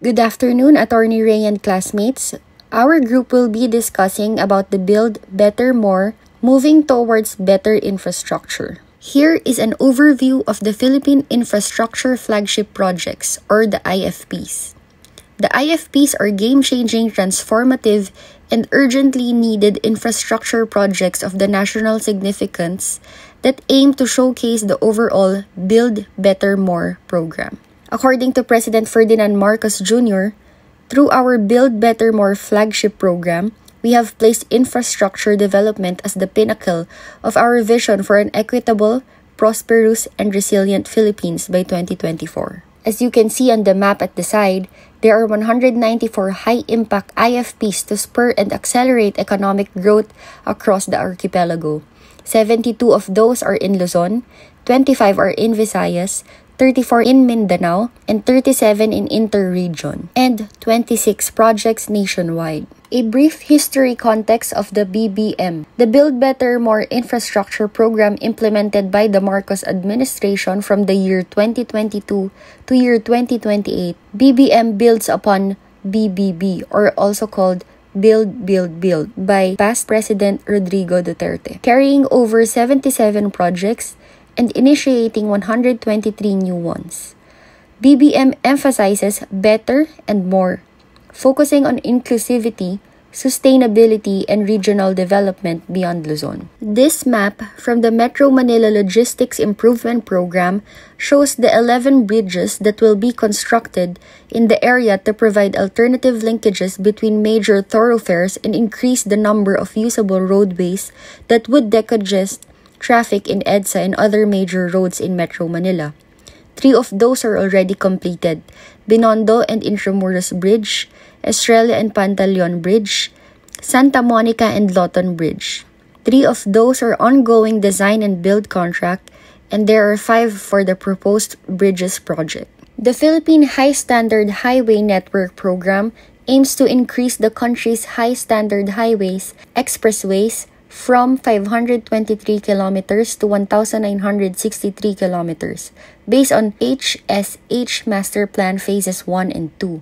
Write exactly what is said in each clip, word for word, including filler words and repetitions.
Good afternoon, Attorney Ray and classmates. Our group will be discussing about the Build Better More, moving towards better infrastructure. Here is an overview of the Philippine Infrastructure Flagship Projects, or the I F Ps. The I F Ps are game-changing, transformative, and urgently needed infrastructure projects of the national significance that aim to showcase the overall Build Better More program. According to President Ferdinand Marcos Junior, through our Build Better More flagship program, we have placed infrastructure development as the pinnacle of our vision for an equitable, prosperous, and resilient Philippines by twenty twenty-four. As you can see on the map at the side, there are one hundred ninety-four high-impact I F Ps to spur and accelerate economic growth across the archipelago. seventy-two of those are in Luzon, twenty-five are in Visayas, thirty-four in Mindanao, and thirty-seven in Interregion, and twenty-six projects nationwide. A brief history context of the B B M. The Build Better More infrastructure program implemented by the Marcos administration from the year twenty twenty-two to year twenty twenty-eight, B B M builds upon B B B, or also called Build, Build, Build, by past President Rodrigo Duterte, carrying over seventy-seven projects and initiating one hundred twenty-three new ones. B B M emphasizes better and more, focusing on inclusivity, sustainability, and regional development beyond Luzon. This map from the Metro Manila Logistics Improvement Program shows the eleven bridges that will be constructed in the area to provide alternative linkages between major thoroughfares and increase the number of usable roadways that would decongest traffic in EDSA and other major roads in Metro Manila. Three of those are already completed: Binondo and Intramuros Bridge, Estrella and Pantaleon Bridge, Santa Monica and Loton Bridge. Three of those are ongoing design and build contract, and there are five for the proposed bridges project. The Philippine High Standard Highway Network Program aims to increase the country's high standard highways, expressways, from five hundred twenty-three kilometers to one thousand nine hundred sixty-three kilometers based on H S H Master Plan Phases one and two.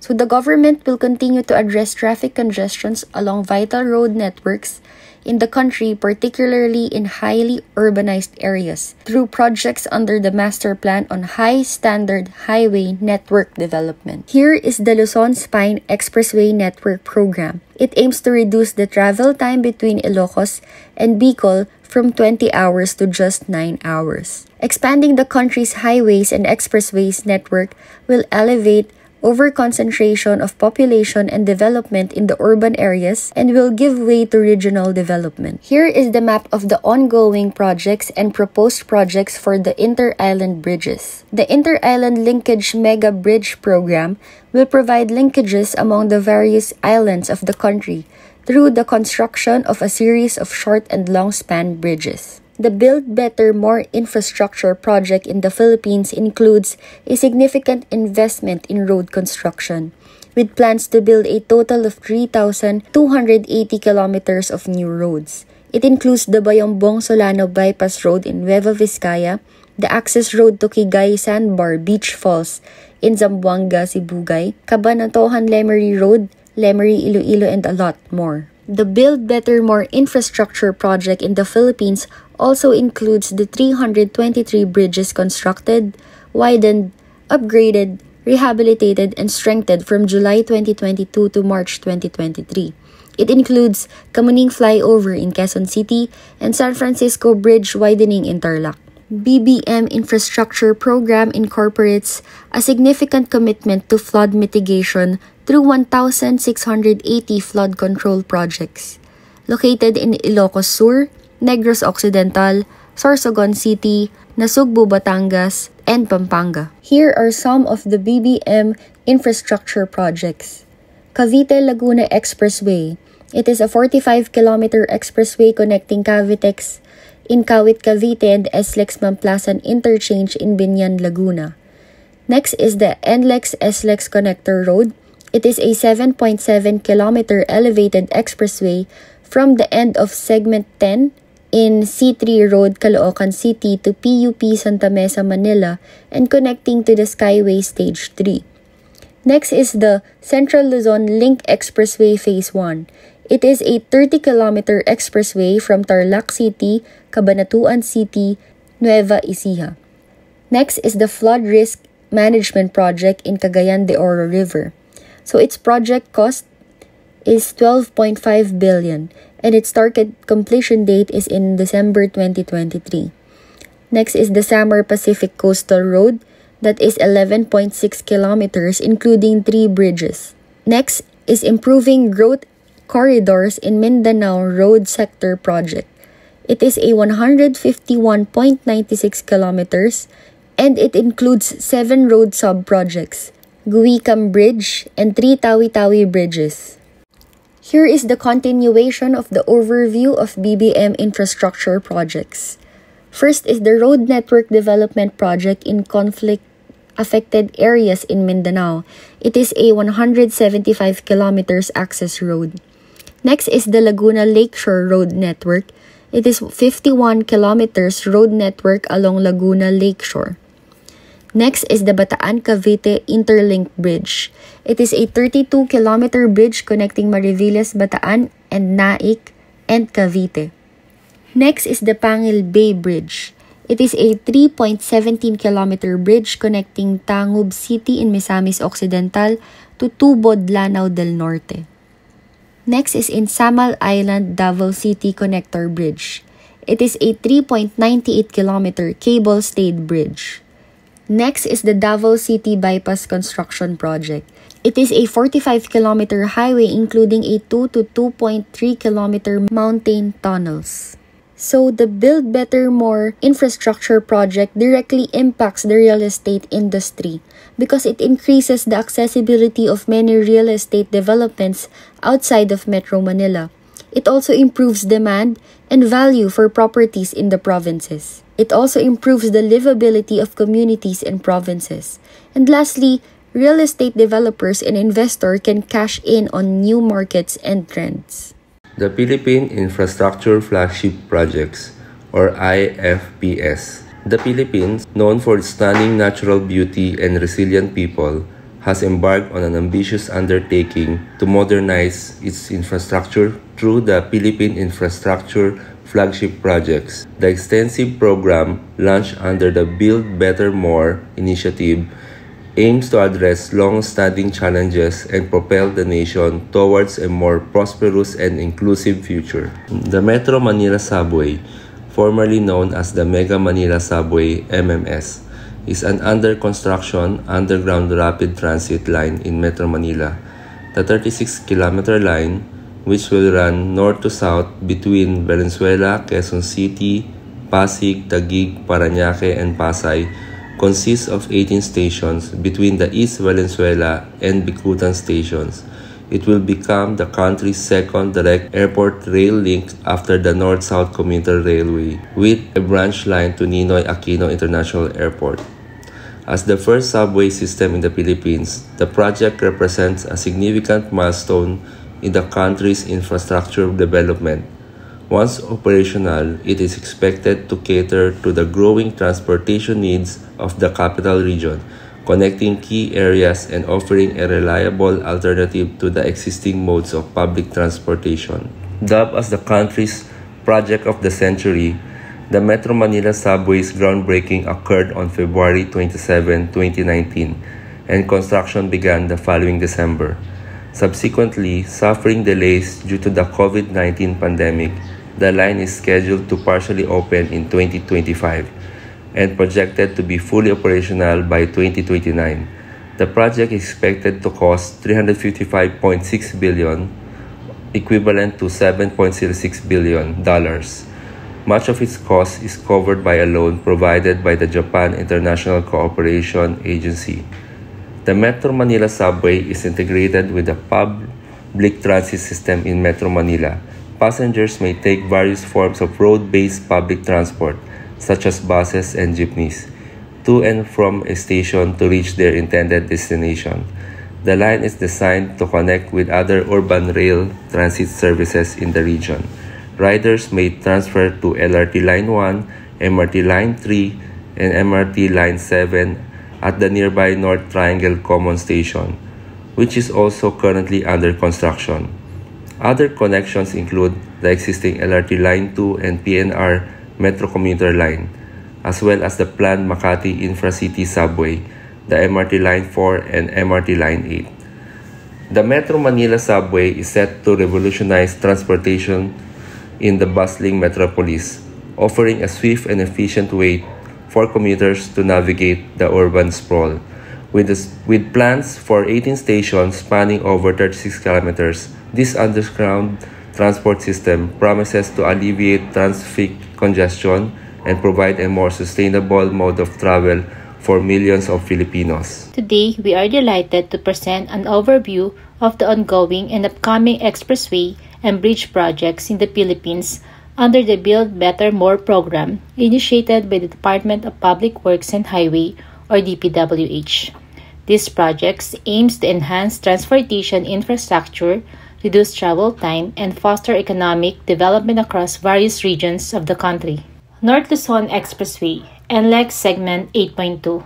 So the government will continue to address traffic congestions along vital road networks in the country, particularly in highly urbanized areas, through projects under the Master Plan on High Standard Highway Network Development. Here is the Luzon Spine Expressway Network Program. It aims to reduce the travel time between Ilocos and Bicol from twenty hours to just nine hours. Expanding the country's highways and expressways network will elevate over-concentration of population and development in the urban areas and will give way to regional development. Here is the map of the ongoing projects and proposed projects for the inter-island bridges. The Inter-Island Linkage Mega Bridge Program will provide linkages among the various islands of the country through the construction of a series of short and long-span bridges. The Build Better More infrastructure project in the Philippines includes a significant investment in road construction, with plans to build a total of three thousand two hundred eighty kilometers of new roads. It includes the Bayambong-Solano Bypass Road in Nueva Vizcaya, the access road to Kigay-Sandbar Beach Falls in Zamboanga, Sibugay, Cabanatuhan-Lemery Road, Lemery-Iloilo, and a lot more. The Build Better More infrastructure project in the Philippines also includes the three hundred twenty-three bridges constructed, widened, upgraded, rehabilitated, and strengthened from July twenty twenty-two to March twenty twenty-three. It includes Camuning Flyover in Quezon City and San Francisco Bridge widening in Tarlac. B B M infrastructure program incorporates a significant commitment to flood mitigation through one thousand six hundred eighty flood control projects located in Ilocos Sur, Negros Occidental, Sorsogon City, Nasugbu, Batangas, and Pampanga. Here are some of the B B M infrastructure projects. Cavite-Laguna Expressway. It is a forty-five kilometer expressway connecting Cavitex in Kawit, Cavite, and S L E X Mamplasan Interchange in Binian, Laguna. Next is the N L E X S L E X Connector Road. It is a seven point seven kilometer elevated expressway from the end of Segment ten in C three Road, Caloocan City, to P U P Santa Mesa, Manila, and connecting to the Skyway Stage three. Next is the Central Luzon Link Expressway Phase one. It is a thirty kilometer expressway from Tarlac City, Cabanatuan City, Nueva Ecija. Next is the Flood Risk Management Project in Cagayan de Oro River. So its project cost is twelve point five billion dollars and its target completion date is in December twenty twenty-three. Next is the Samar Pacific Coastal Road, that is eleven point six kilometers, including three bridges. Next is improving growth corridors in Mindanao Road Sector Project. It is a one hundred fifty-one point nine six kilometers, and it includes seven road sub-projects, Guicam Bridge and three Tawi-Tawi bridges. Here is the continuation of the overview of B B M infrastructure projects. First is the Road Network Development Project in conflict affected areas in Mindanao. It is a one hundred seventy-five kilometers access road. Next is the Laguna Lakeshore Road Network. It is fifty-one kilometers road network along Laguna Lakeshore. Next is the Bataan-Cavite Interlink Bridge. It is a thirty-two kilometer bridge connecting Mariveles, Bataan, and Naic, and Cavite. Next is the Pangil Bay Bridge. It is a three point one seven kilometer bridge connecting Tangub City in Misamis Occidental to Tubod, Lanao del Norte. Next is in Samal Island Davao City Connector Bridge. It is a three point nine eight kilometer cable-stayed bridge. Next is the Davao City Bypass Construction Project. It is a forty-five kilometer highway including a two to two point three kilometer mountain tunnels. So, the Build Better More infrastructure project directly impacts the real estate industry because it increases the accessibility of many real estate developments outside of Metro Manila. It also improves demand and value for properties in the provinces. It also improves the livability of communities and provinces. And lastly, real estate developers and investors can cash in on new markets and trends. The Philippine Infrastructure Flagship Projects, or I F P S. The Philippines, known for its stunning natural beauty and resilient people, has embarked on an ambitious undertaking to modernize its infrastructure through the Philippine Infrastructure Flagship Projects. The extensive program, launched under the Build Better More initiative, aims to address long-standing challenges and propel the nation towards a more prosperous and inclusive future. The Metro Manila Subway, formerly known as the Mega Manila Subway M M S, is an under-construction underground rapid transit line in Metro Manila. The thirty-six kilometer line, which will run north to south between Valenzuela, Quezon City, Pasig, Taguig, Parañaque, and Pasay, consists of eighteen stations between the East Valenzuela and Bicutan stations. It will become the country's second direct airport rail link after the North-South Commuter Railway, with a branch line to Ninoy Aquino International Airport. As the first subway system in the Philippines, the project represents a significant milestone in the country's infrastructure development. Once operational, it is expected to cater to the growing transportation needs of the capital region, connecting key areas and offering a reliable alternative to the existing modes of public transportation. Dubbed as the country's project of the century, the Metro Manila Subway's groundbreaking occurred on February twenty-seventh, twenty nineteen, and construction began the following December. Subsequently, suffering delays due to the COVID nineteen pandemic, the line is scheduled to partially open in twenty twenty-five and projected to be fully operational by twenty twenty-nine. The project is expected to cost three hundred fifty-five point six billion dollars, equivalent to seven point zero six billion dollars. Much of its cost is covered by a loan provided by the Japan International Cooperation Agency. The Metro Manila Subway is integrated with the public transit system in Metro Manila. Passengers may take various forms of road-based public transport, such as buses and jeepneys, to and from a station to reach their intended destination. The line is designed to connect with other urban rail transit services in the region. Riders may transfer to L R T Line one, M R T Line three, and M R T Line seven at the nearby North Triangle Common Station, which is also currently under construction. Other connections include the existing L R T Line two and P N R Metro Commuter Line, as well as the planned Makati Infracity Subway, the M R T Line four and M R T Line eight. The Metro Manila Subway is set to revolutionize transportation in the bustling metropolis, offering a swift and efficient way for commuters to navigate the urban sprawl. With, this, with plans for eighteen stations spanning over thirty-six kilometers, this underground transport system promises to alleviate traffic congestion and provide a more sustainable mode of travel for millions of Filipinos. Today, we are delighted to present an overview of the ongoing and upcoming expressway and bridge projects in the Philippines under the Build Better More program initiated by the Department of Public Works and Highway, or D P W H. These projects aims to enhance transportation infrastructure, reduce travel time, and foster economic development across various regions of the country. North Luzon Expressway, N L E X Segment eight point two.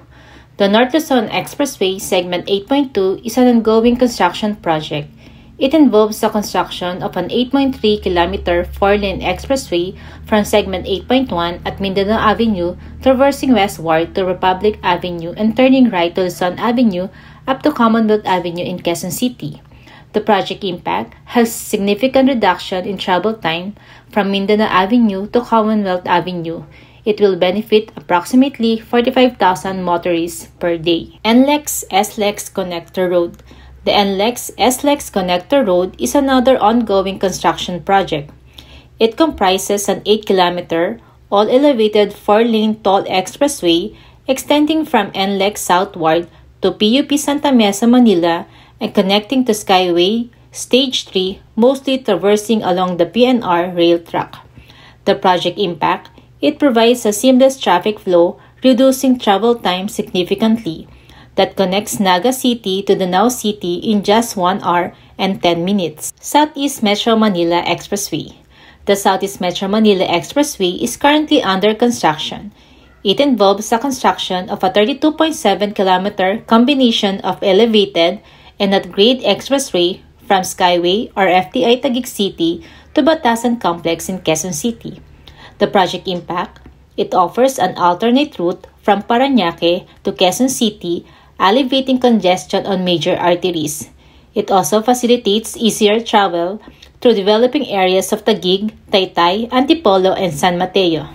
The North Luzon Expressway Segment eight point two is an ongoing construction project. It involves the construction of an eight point three kilometer four-lane expressway from Segment eight point one at Mindanao Avenue, traversing westward to Republic Avenue and turning right to Luzon Avenue up to Commonwealth Avenue in Quezon City. The project impact has significant reduction in travel time from Mindanao Avenue to Commonwealth Avenue. It will benefit approximately forty-five thousand motorists per day. N L E X S L E X Connector Road. The N L E X S L E X Connector Road is another ongoing construction project. It comprises an eight kilometer, all-elevated four-lane tall expressway extending from N L E X southward to P U P Santa Mesa, Manila, and connecting to Skyway Stage three, mostly traversing along the P N R rail track. The project impact, it provides a seamless traffic flow, reducing travel time significantly, that connects Naga City to Danao City in just one hour and ten minutes. Southeast Metro Manila Expressway. The Southeast Metro Manila Expressway is currently under construction. It involves the construction of a thirty-two point seven kilometer combination of elevated and at-grade expressway from Skyway or F T I Taguig City to Batasan Complex in Quezon City. The project impact, it offers an alternate route from Parañaque to Quezon City, alleviating congestion on major arteries. It also facilitates easier travel through developing areas of Taguig, Taytay, Antipolo, and San Mateo.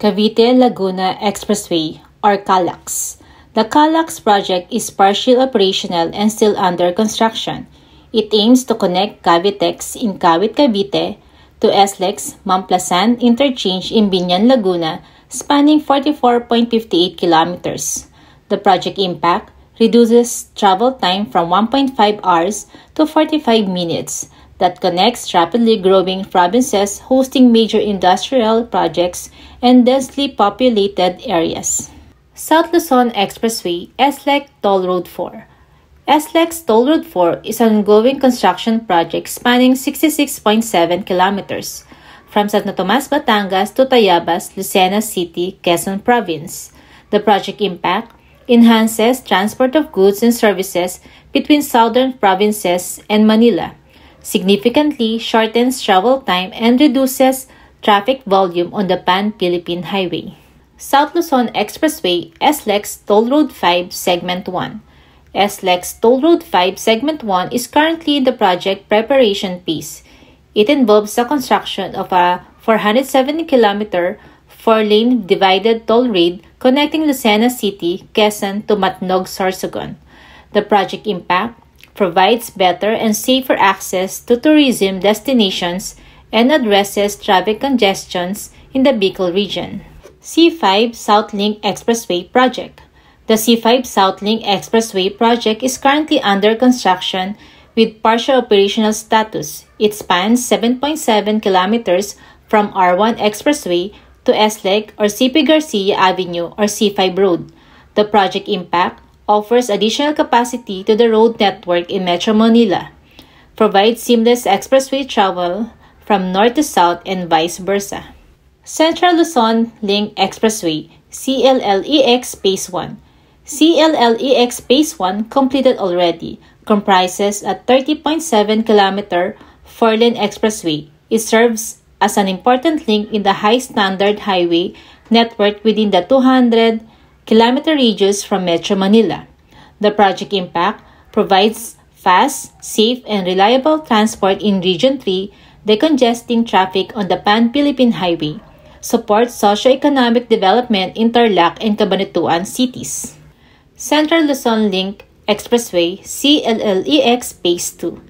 Cavite-Laguna Expressway, or CALAX. The CALAX project is partially operational and still under construction. It aims to connect Cavitex in Cavite, Cavite to S L E X Mamplasan Interchange in Binian, Laguna, spanning forty-four point five eight kilometers. The project impact reduces travel time from one point five hours to forty-five minutes. That connects rapidly growing provinces hosting major industrial projects and densely populated areas. South Luzon Expressway, S L E X Toll Road four. S L E X Toll Road four is an ongoing construction project spanning sixty-six point seven kilometers. From Santo Tomas, Batangas to Tayabas, Lucena City, Quezon Province. The project impact enhances transport of goods and services between southern provinces and Manila, significantly shortens travel time and reduces traffic volume on the Pan-Philippine Highway. South Luzon Expressway, S L E X Toll Road five Segment one. S L E X Toll Road five Segment one is currently in the project preparation phase. It involves the construction of a four hundred seventy kilometer four-lane divided toll road connecting Lucena City, Quezon to Matnog, Sorsogon. The project impact provides better and safer access to tourism destinations and addresses traffic congestions in the Bicol region. C five South Link Expressway Project. The C five South Link Expressway Project is currently under construction with partial operational status. It spans seven point seven kilometers from R one Expressway to S L E C or C P Garcia Avenue or C five Road. The project impact offers additional capacity to the road network in Metro Manila, provides seamless expressway travel from north to south and vice versa. Central Luzon Link Expressway, C L L E X Phase one. C L L E X Phase one completed already, comprises a thirty point seven kilometer four-lane expressway. It serves as an important link in the high-standard highway network within the two hundred kilometer radius from Metro Manila. The project impact provides fast, safe, and reliable transport in Region three, decongesting traffic on the Pan-Philippine Highway, supports socio-economic development in Tarlac and Cabanatuan cities. Central Luzon Link Expressway, C L L E X Phase two.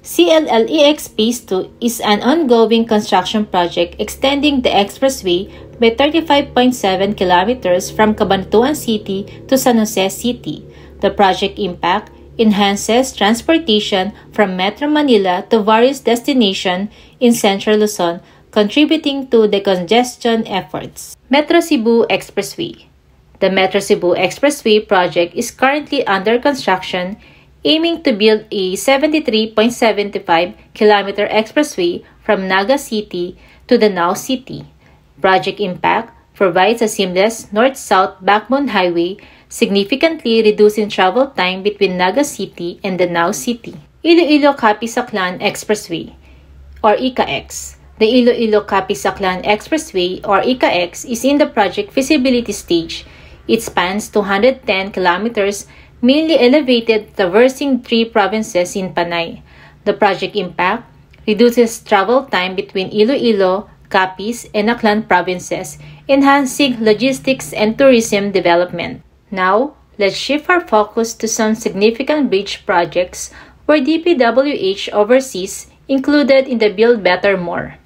C L L E X Phase two is an ongoing construction project extending the expressway by thirty-five point seven kilometers from Cabanatuan City to San Jose City. The project impact enhances transportation from Metro Manila to various destinations in Central Luzon, contributing to decongestion efforts. Metro Cebu Expressway. The Metro Cebu Expressway project is currently under construction, aiming to build a seventy-three point seven five kilometer expressway from Naga City to Danao City. Project impact provides a seamless north-south backbone highway, significantly reducing travel time between Naga City and Danao City. Iloilo-Capizaclan Expressway, or I C A X. The Iloilo-Capizaclan Expressway, or I C A X, is in the project feasibility stage. It spans two hundred ten kilometers, mainly elevated, traversing three provinces in Panay. The project impact reduces travel time between Iloilo, Capiz, and Aklan provinces, enhancing logistics and tourism development. Now, let's shift our focus to some significant bridge projects where D P W H oversees, included in the Build Better More.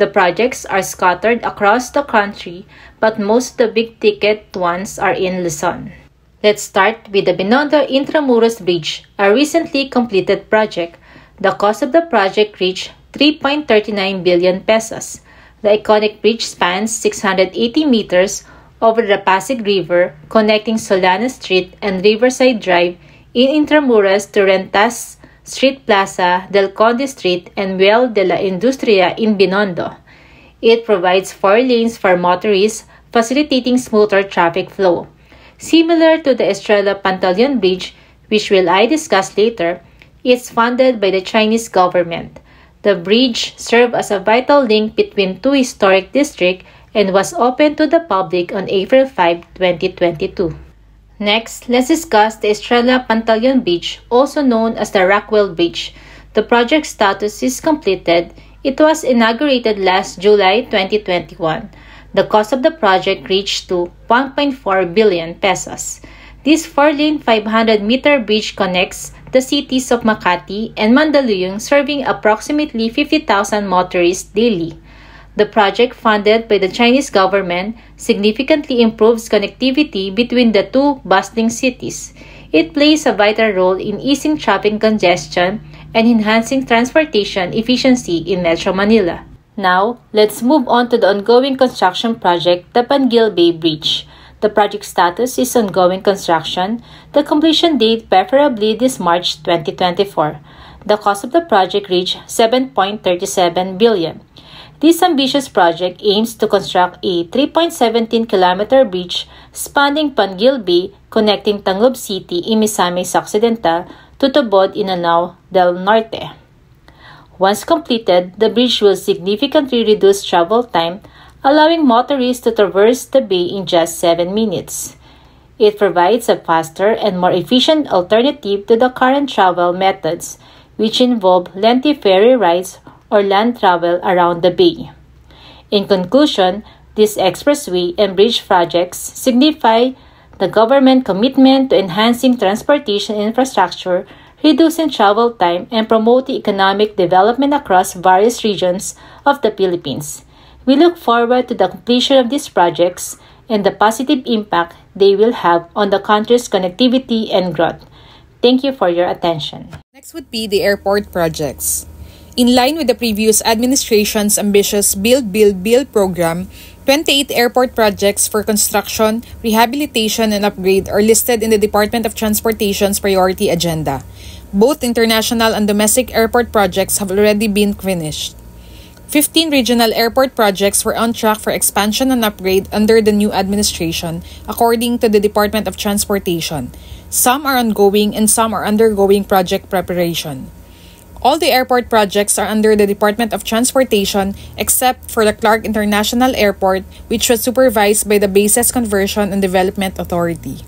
The projects are scattered across the country, but most of the big-ticket ones are in Luzon. Let's start with the Binondo and Intramuros Bridge, a recently completed project. The cost of the project reached three point three nine billion pesos. The iconic bridge spans six hundred eighty meters over the Pasig River, connecting Solana Street and Riverside Drive in Intramuros to Rentas Street Plaza, Del Conde Street, and Well de la Industria in Binondo. It provides four lanes for motorists, facilitating smoother traffic flow. Similar to the Estrella and Pantaleon Bridge, which will I discuss later, it's funded by the Chinese government. The bridge served as a vital link between two historic districts and was opened to the public on April fifth, twenty twenty-two. Next, let's discuss the Estrella Pantaleon Bridge, also known as the Rockwell Bridge. The project status is completed. It was inaugurated last July twenty twenty-one. The cost of the project reached to one point four billion pesos. This four-lane five hundred meter bridge connects the cities of Makati and Mandaluyong, serving approximately fifty thousand motorists daily. The project, funded by the Chinese government, significantly improves connectivity between the two bustling cities. It plays a vital role in easing traffic congestion and enhancing transportation efficiency in Metro Manila. Now, let's move on to the ongoing construction project, the Pangil Bay Bridge. The project status is ongoing construction, the completion date preferably this March twenty twenty-four. The cost of the project reached seven point three seven billion. This ambitious project aims to construct a three point one seven kilometer bridge spanning Pangil Bay, connecting Tanglob City in Misamis Occidental to Tobod Inanao del Norte. Once completed, the bridge will significantly reduce travel time, allowing motorists to traverse the bay in just seven minutes. It provides a faster and more efficient alternative to the current travel methods, which involve lengthy ferry rides or land travel around the bay. In conclusion, these expressway and bridge projects signify the government commitment to enhancing transportation infrastructure, reducing travel time, and promoting economic development across various regions of the Philippines. We look forward to the completion of these projects and the positive impact they will have on the country's connectivity and growth. Thank you for your attention. Next would be the airport projects. In line with the previous administration's ambitious Build, Build, Build program, twenty-eight airport projects for construction, rehabilitation, and upgrade are listed in the Department of Transportation's priority agenda. Both international and domestic airport projects have already been finished. fifteen regional airport projects were on track for expansion and upgrade under the new administration, according to the Department of Transportation. Some are ongoing and some are undergoing project preparation. All the airport projects are under the Department of Transportation except for the Clark International Airport, which was supervised by the Bases Conversion and Development Authority.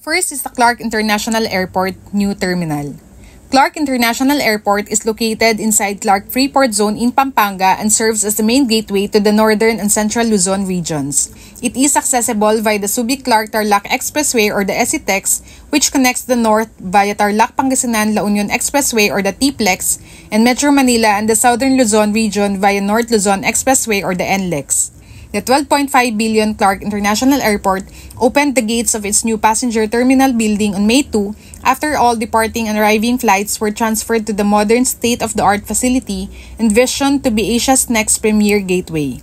First is the Clark International Airport New Terminal. Clark International Airport is located inside Clark Freeport Zone in Pampanga and serves as the main gateway to the northern and central Luzon regions. It is accessible via the Subic-Clark-Tarlac Expressway or the S C T E X, which connects the north via Tarlac-Pangasinan-La Union Expressway or the T P L E X, and Metro Manila and the southern Luzon region via North Luzon Expressway or the N L E X. The twelve point five billion dollar Clark International Airport opened the gates of its new passenger terminal building on May second after all departing and arriving flights were transferred to the modern state-of-the-art facility envisioned to be Asia's next premier gateway.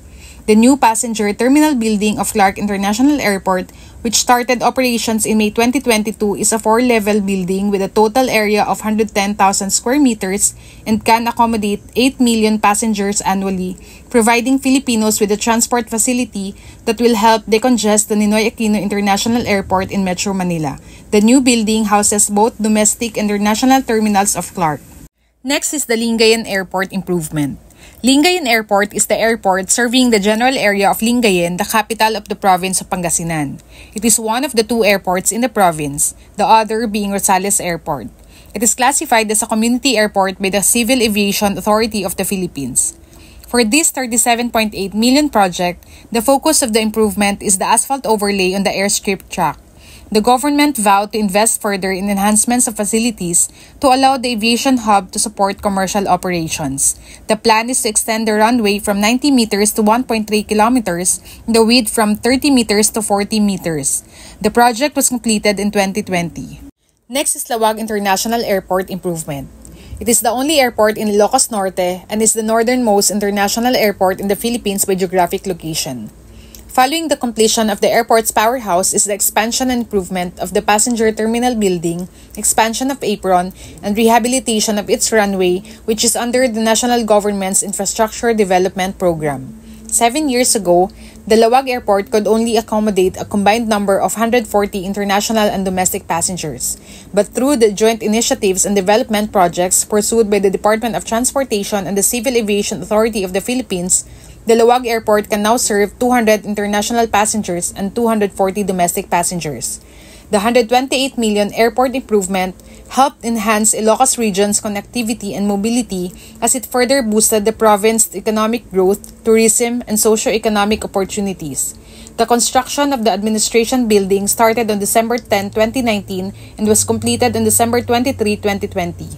The new passenger terminal building of Clark International Airport, which started operations in May twenty twenty-two, is a four-level building with a total area of one hundred ten thousand square meters and can accommodate eight million passengers annually, providing Filipinos with a transport facility that will help decongest the Ninoy Aquino International Airport in Metro Manila. The new building houses both domestic and international terminals of Clark. Next is the Lingayen Airport Improvement. Lingayen Airport is the airport serving the general area of Lingayen, the capital of the province of Pangasinan. It is one of the two airports in the province, the other being Rosales Airport. It is classified as a community airport by the Civil Aviation Authority of the Philippines. For this thirty-seven point eight million dollar project, the focus of the improvement is the asphalt overlay on the airstrip track. The government vowed to invest further in enhancements of facilities to allow the aviation hub to support commercial operations. The plan is to extend the runway from ninety meters to one point three kilometers, the width from thirty meters to forty meters. The project was completed in twenty twenty. Next is Lawag International Airport Improvement. It is the only airport in Ilocos Norte and is the northernmost international airport in the Philippines by geographic location. Following the completion of the airport's powerhouse is the expansion and improvement of the passenger terminal building, expansion of apron, and rehabilitation of its runway, which is under the national government's infrastructure development program. Seven years ago, the Lawag Airport could only accommodate a combined number of one hundred forty international and domestic passengers. But through the joint initiatives and development projects pursued by the Department of Transportation and the Civil Aviation Authority of the Philippines, the Lawag Airport can now serve two hundred international passengers and two hundred forty domestic passengers. The one hundred twenty-eight million dollar airport improvement helped enhance Ilocos region's connectivity and mobility as it further boosted the province's economic growth, tourism, and socio-economic opportunities. The construction of the administration building started on December tenth, twenty nineteen and was completed on December twenty-third, twenty twenty.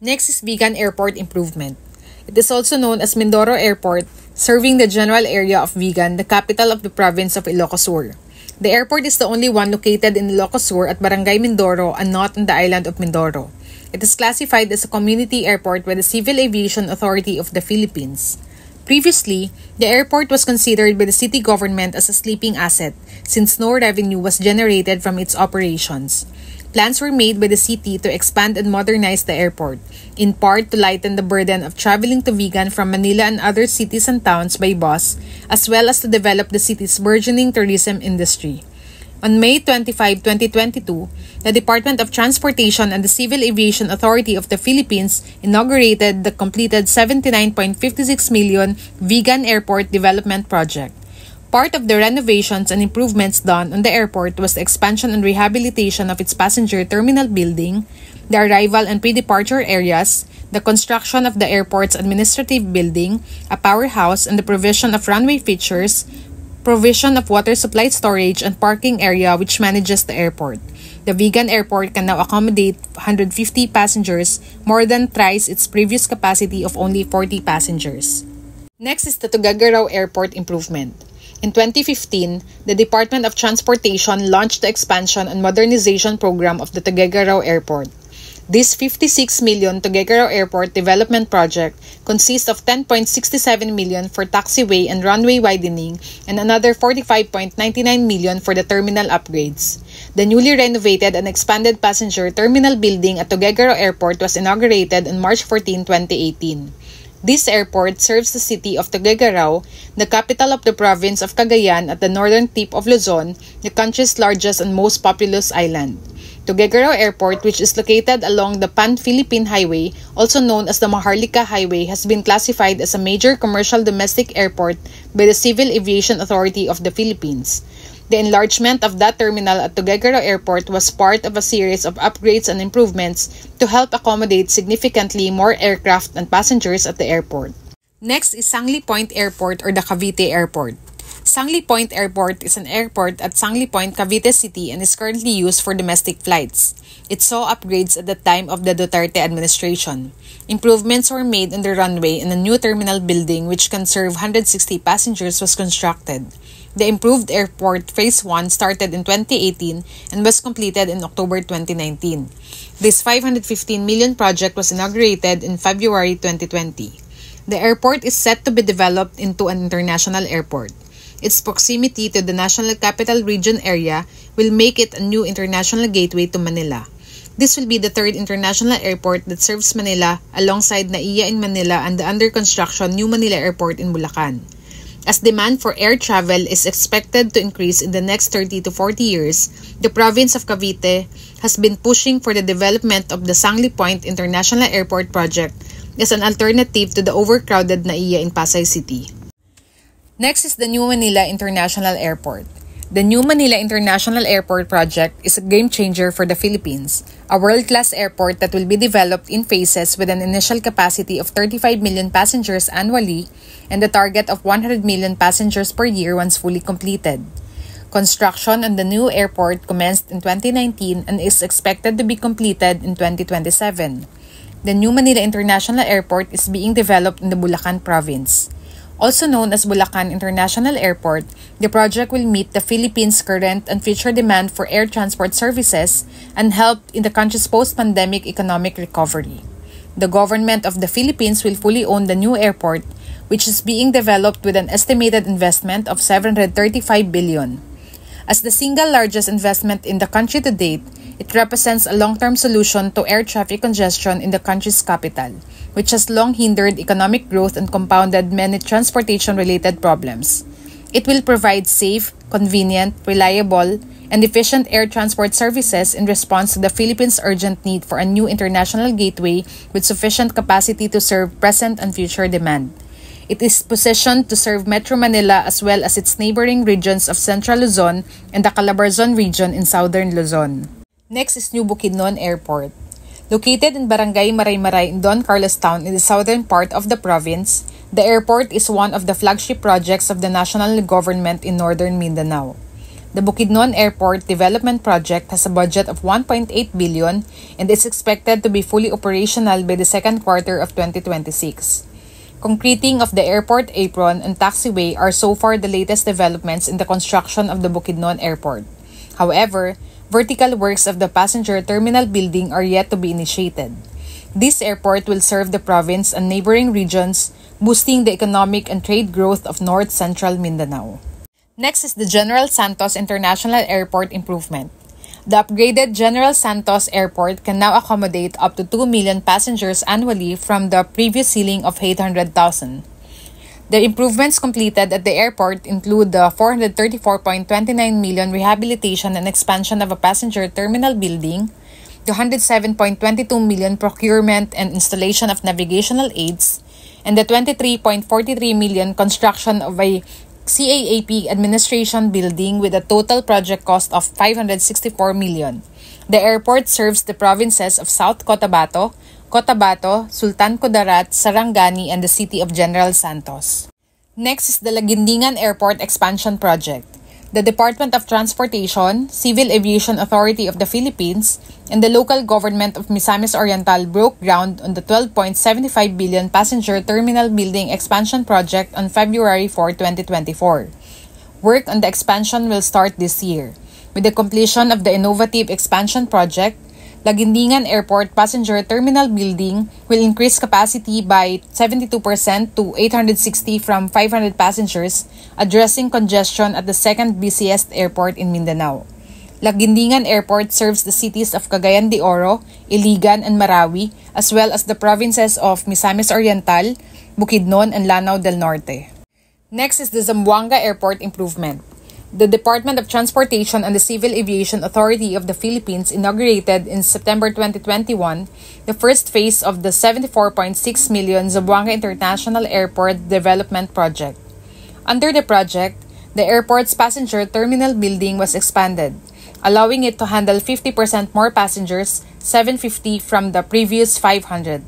Next is Vigan Airport Improvement. It is also known as Mindoro Airport, serving the general area of Vigan, the capital of the province of Ilocos Sur. The airport is the only one located in Ilocos Sur at Barangay Mindoro and not on the island of Mindoro. It is classified as a community airport by the Civil Aviation Authority of the Philippines. Previously, the airport was considered by the city government as a sleeping asset since no revenue was generated from its operations. Plans were made by the city to expand and modernize the airport, in part to lighten the burden of traveling to Vigan from Manila and other cities and towns by bus, as well as to develop the city's burgeoning tourism industry. On May twenty-fifth, twenty twenty-two, the Department of Transportation and the Civil Aviation Authority of the Philippines inaugurated the completed seventy-nine point five six million dollar Vigan Airport Development Project. Part of the renovations and improvements done on the airport was the expansion and rehabilitation of its passenger terminal building, the arrival and pre-departure areas, the construction of the airport's administrative building, a powerhouse, and the provision of runway features, provision of water supply storage, and parking area which manages the airport. The Vigan Airport can now accommodate one hundred fifty passengers, more than thrice its previous capacity of only forty passengers. Next is the Tuguegarao Airport Improvement. In twenty fifteen, the Department of Transportation launched the expansion and modernization program of the Tuguegarao Airport. This fifty-six million dollar Tuguegarao Airport development project consists of ten point six seven million dollars for taxiway and runway widening and another forty-five point nine nine million dollars for the terminal upgrades. The newly renovated and expanded passenger terminal building at Tuguegarao Airport was inaugurated on March fourteenth, twenty eighteen. This airport serves the city of Tuguegarao, the capital of the province of Cagayan at the northern tip of Luzon, the country's largest and most populous island. Tuguegarao Airport, which is located along the Pan-Philippine Highway, also known as the Maharlika Highway, has been classified as a major commercial domestic airport by the Civil Aviation Authority of the Philippines. The enlargement of that terminal at Tuguegarao Airport was part of a series of upgrades and improvements to help accommodate significantly more aircraft and passengers at the airport. Next is Sangley Point Airport or the Cavite Airport. Sangley Point Airport is an airport at Sangley Point, Cavite City and is currently used for domestic flights. It saw upgrades at the time of the Duterte administration. Improvements were made on the runway and a new terminal building which can serve one hundred sixty passengers was constructed. The improved airport Phase one started in twenty eighteen and was completed in October twenty nineteen. This five hundred fifteen million dollars project was inaugurated in February twenty twenty. The airport is set to be developed into an international airport. Its proximity to the National Capital Region area will make it a new international gateway to Manila. This will be the third international airport that serves Manila alongside NAIA in Manila and the under-construction New Manila Airport in Bulacan. As demand for air travel is expected to increase in the next thirty to forty years, the province of Cavite has been pushing for the development of the Sangley Point International Airport project as an alternative to the overcrowded NAIA in Pasay City. Next is the New Manila International Airport. The New Manila International Airport project is a game changer for the Philippines, a world-class airport that will be developed in phases with an initial capacity of thirty-five million passengers annually, and the target of one hundred million passengers per year once fully completed. Construction on the new airport commenced in twenty nineteen and is expected to be completed in twenty twenty-seven. The New Manila International Airport is being developed in the Bulacan province. Also known as Bulacan International Airport, the project will meet the Philippines' current and future demand for air transport services and help in the country's post-pandemic economic recovery. The government of the Philippines will fully own the new airport, which is being developed with an estimated investment of seven hundred thirty-five billion dollars. As the single largest investment in the country to date, it represents a long-term solution to air traffic congestion in the country's capital, which has long hindered economic growth and compounded many transportation-related problems. It will provide safe, convenient, reliable, and efficient air transport services in response to the Philippines' urgent need for a new international gateway with sufficient capacity to serve present and future demand. It is positioned to serve Metro Manila as well as its neighboring regions of Central Luzon and the Calabarzon region in Southern Luzon. Next is New Bukidnon Airport. Located in Barangay Maray-Maray in Don Carlos Town in the southern part of the province, the airport is one of the flagship projects of the national government in northern Mindanao. The Bukidnon Airport Development Project has a budget of one point eight billion dollars and is expected to be fully operational by the second quarter of twenty twenty-six. Concreting of the airport apron and taxiway are so far the latest developments in the construction of the Bukidnon Airport. However, vertical works of the passenger terminal building are yet to be initiated. This airport will serve the province and neighboring regions, boosting the economic and trade growth of north-central Mindanao. Next is the General Santos International Airport Improvement. The upgraded General Santos Airport can now accommodate up to two million passengers annually from the previous ceiling of eight hundred thousand. The improvements completed at the airport include the four hundred thirty-four point two nine million dollars rehabilitation and expansion of a passenger terminal building, the one hundred seven point two two million dollars procurement and installation of navigational aids, and the twenty-three point four three million dollars construction of a C A A P administration building with a total project cost of five hundred sixty-four million dollars. The airport serves the provinces of South Cotabato, Cotabato, Sultan Kudarat, Sarangani, and the city of General Santos. Next is the Lagindingan Airport Expansion Project. The Department of Transportation, Civil Aviation Authority of the Philippines, and the local government of Misamis Oriental broke ground on the twelve point seven five billion dollars passenger terminal building expansion project on February fourth, twenty twenty-four. Work on the expansion will start this year. With the completion of the innovative expansion project, Lagindingan Airport Passenger Terminal Building will increase capacity by seventy-two percent to eight hundred sixty from five hundred passengers, addressing congestion at the second busiest airport in Mindanao. Lagindingan Airport serves the cities of Cagayan de Oro, Iligan, and Marawi, as well as the provinces of Misamis Oriental, Bukidnon, and Lanao del Norte. Next is the Zamboanga Airport Improvement. The Department of Transportation and the Civil Aviation Authority of the Philippines inaugurated in September twenty twenty-one the first phase of the seventy-four point six million Zamboanga International Airport Development Project. Under the project, the airport's passenger terminal building was expanded, allowing it to handle fifty percent more passengers, seven hundred fifty from the previous five hundred.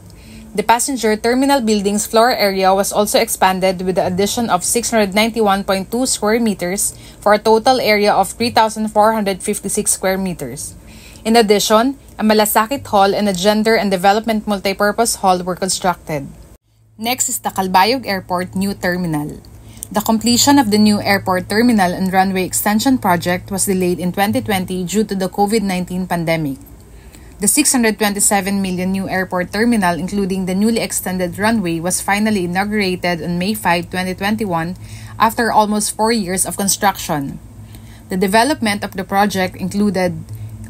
The passenger terminal building's floor area was also expanded with the addition of six hundred ninety-one point two square meters for a total area of three thousand four hundred fifty-six square meters. In addition, a malasakit hall and a gender and development multipurpose hall were constructed. Next is the Calbayog Airport New Terminal. The completion of the new airport terminal and runway extension project was delayed in twenty twenty due to the COVID nineteen pandemic. The six hundred twenty-seven million new airport terminal, including the newly extended runway, was finally inaugurated on May fifth, twenty twenty-one, after almost four years of construction. The development of the project included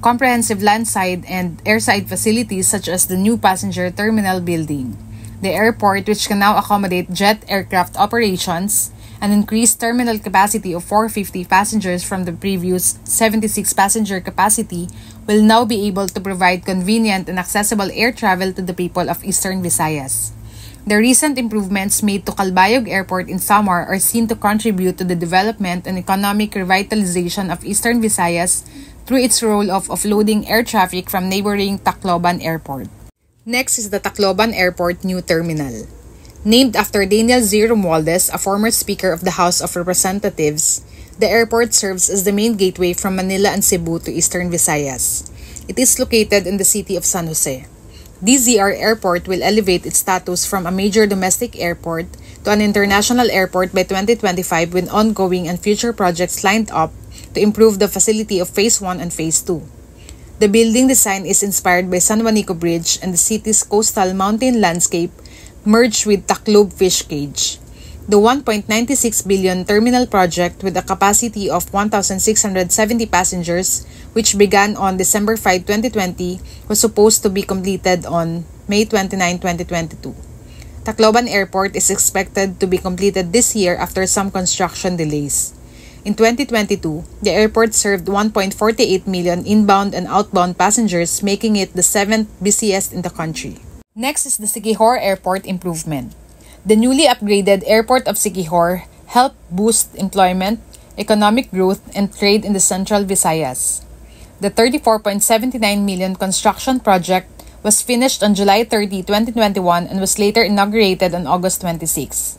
comprehensive landside and airside facilities such as the new passenger terminal building, the airport, which can now accommodate jet aircraft operations, an increased terminal capacity of four hundred fifty passengers from the previous seventy-six passenger capacity, will now be able to provide convenient and accessible air travel to the people of Eastern Visayas. The recent improvements made to Calbayog Airport in Samar are seen to contribute to the development and economic revitalization of Eastern Visayas through its role of offloading air traffic from neighboring Tacloban Airport. Next is the Tacloban Airport New Terminal. Named after Daniel Z. Romualdez, a former Speaker of the House of Representatives, the airport serves as the main gateway from Manila and Cebu to Eastern Visayas. It is located in the city of San Jose. D Z R Airport will elevate its status from a major domestic airport to an international airport by twenty twenty-five when ongoing and future projects lined up to improve the facility of Phase one and Phase two. The building design is inspired by San Juanico Bridge and the city's coastal mountain landscape merged with Taclob Fish Cage. The one point nine six billion terminal project with a capacity of one thousand six hundred seventy passengers, which began on December fifth, twenty twenty, was supposed to be completed on May twenty-ninth, twenty twenty-two. Tacloban Airport is expected to be completed this year after some construction delays. In twenty twenty-two, the airport served one point four eight million inbound and outbound passengers, making it the seventh busiest in the country. Next is the Siquijor Airport Improvement. The newly upgraded airport of Siquijor helped boost employment, economic growth, and trade in the Central Visayas. The thirty-four point seven nine million construction project was finished on July thirtieth, twenty twenty-one, and was later inaugurated on August twenty-sixth.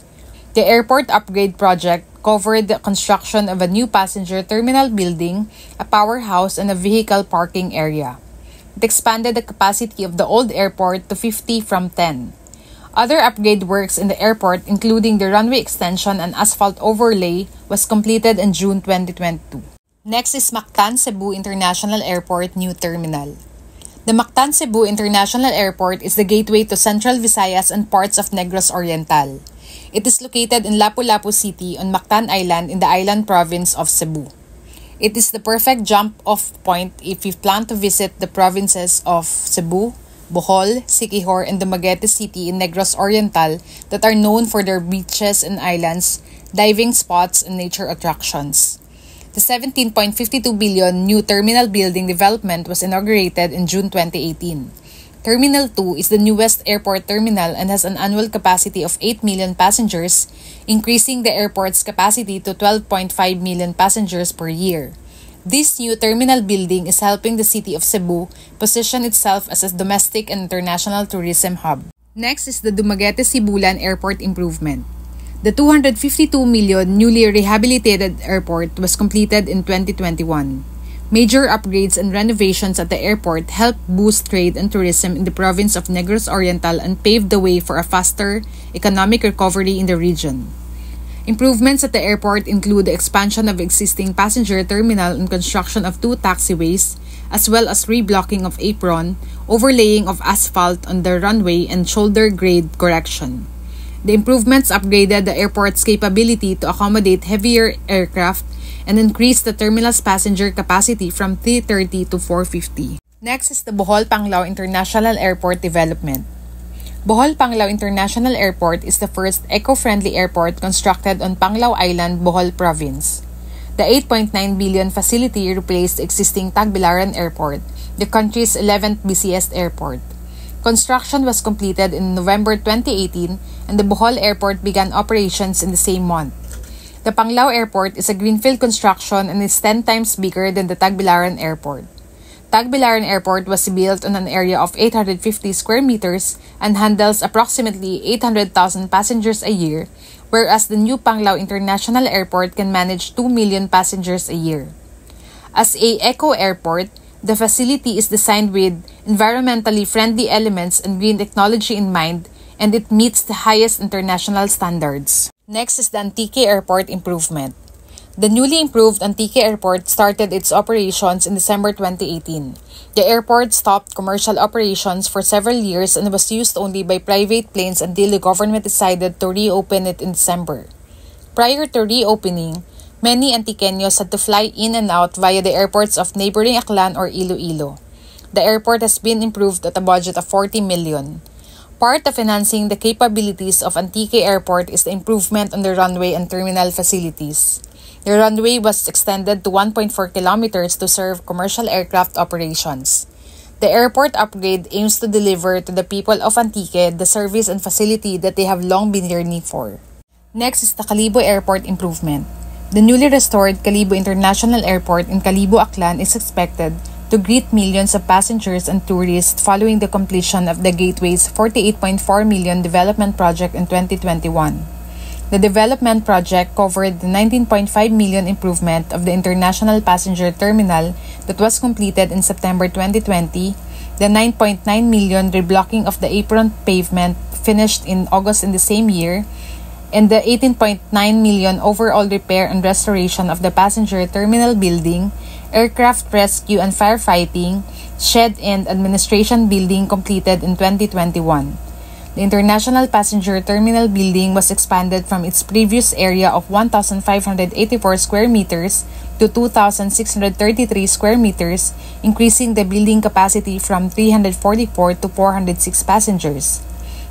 The airport upgrade project covered the construction of a new passenger terminal building, a powerhouse, and a vehicle parking area. It expanded the capacity of the old airport to fifty from ten. Other upgrade works in the airport, including the runway extension and asphalt overlay, was completed in June twenty twenty-two. Next is Mactan Cebu International Airport New Terminal. The Mactan Cebu International Airport is the gateway to Central Visayas and parts of Negros Oriental. It is located in Lapu-Lapu City on Mactan Island in the island province of Cebu. It is the perfect jump-off point if you plan to visit the provinces of Cebu, Bohol, Siquijor, and Dumaguete City in Negros Oriental that are known for their beaches and islands, diving spots, and nature attractions. The seventeen point five two billion new terminal building development was inaugurated in June twenty eighteen. Terminal two is the newest airport terminal and has an annual capacity of eight million passengers, increasing the airport's capacity to twelve point five million passengers per year. This new terminal building is helping the city of Cebu position itself as a domestic and international tourism hub. Next is the Dumaguete-Sibulan Airport Improvement. The two hundred fifty-two million newly rehabilitated airport was completed in twenty twenty-one. Major upgrades and renovations at the airport helped boost trade and tourism in the province of Negros Oriental and paved the way for a faster economic recovery in the region. Improvements at the airport include the expansion of existing passenger terminal and construction of two taxiways, as well as reblocking of apron, overlaying of asphalt on the runway, and shoulder grade correction. The improvements upgraded the airport's capability to accommodate heavier aircraft and increased the terminal's passenger capacity from three hundred thirty to four hundred fifty. Next is the Bohol-Panglao International Airport Development. Bohol Panglao International Airport is the first eco-friendly airport constructed on Panglao Island, Bohol Province. The eight point nine billion facility replaced existing Tagbilaran Airport, the country's eleventh busiest airport. Construction was completed in November twenty eighteen and the Bohol Airport began operations in the same month. The Panglao Airport is a greenfield construction and is ten times bigger than the Tagbilaran Airport. Tagbilaran Airport was built on an area of eight hundred fifty square meters and handles approximately eight hundred thousand passengers a year, whereas the new Panglao International Airport can manage two million passengers a year. As a eco-airport, the facility is designed with environmentally friendly elements and green technology in mind, and it meets the highest international standards. Next is the Antique Airport improvement. The newly improved Antique Airport started its operations in December twenty eighteen. The airport stopped commercial operations for several years and was used only by private planes until the government decided to reopen it in December. Prior to reopening, many Antiqueños had to fly in and out via the airports of neighboring Aklan or Iloilo. The airport has been improved at a budget of forty million. Part of enhancing the capabilities of Antique Airport is the improvement on the runway and terminal facilities. The runway was extended to one point four kilometers to serve commercial aircraft operations. The airport upgrade aims to deliver to the people of Antique the service and facility that they have long been yearning for. Next is the Calibo Airport improvement. The newly restored Calibo International Airport in Calibo, Aklan is expected to greet millions of passengers and tourists following the completion of the Gateway's forty-eight point four million development project in twenty twenty-one. The development project covered the nineteen point five million improvement of the International Passenger Terminal that was completed in September twenty twenty, the nine point nine million reblocking of the apron pavement finished in August in the same year, and the eighteen point nine million overall repair and restoration of the passenger terminal building, aircraft rescue and firefighting, shed and administration building completed in twenty twenty-one. The International Passenger Terminal building was expanded from its previous area of one thousand five hundred eighty-four square meters to two thousand six hundred thirty-three square meters, increasing the building capacity from three hundred forty-four to four hundred six passengers.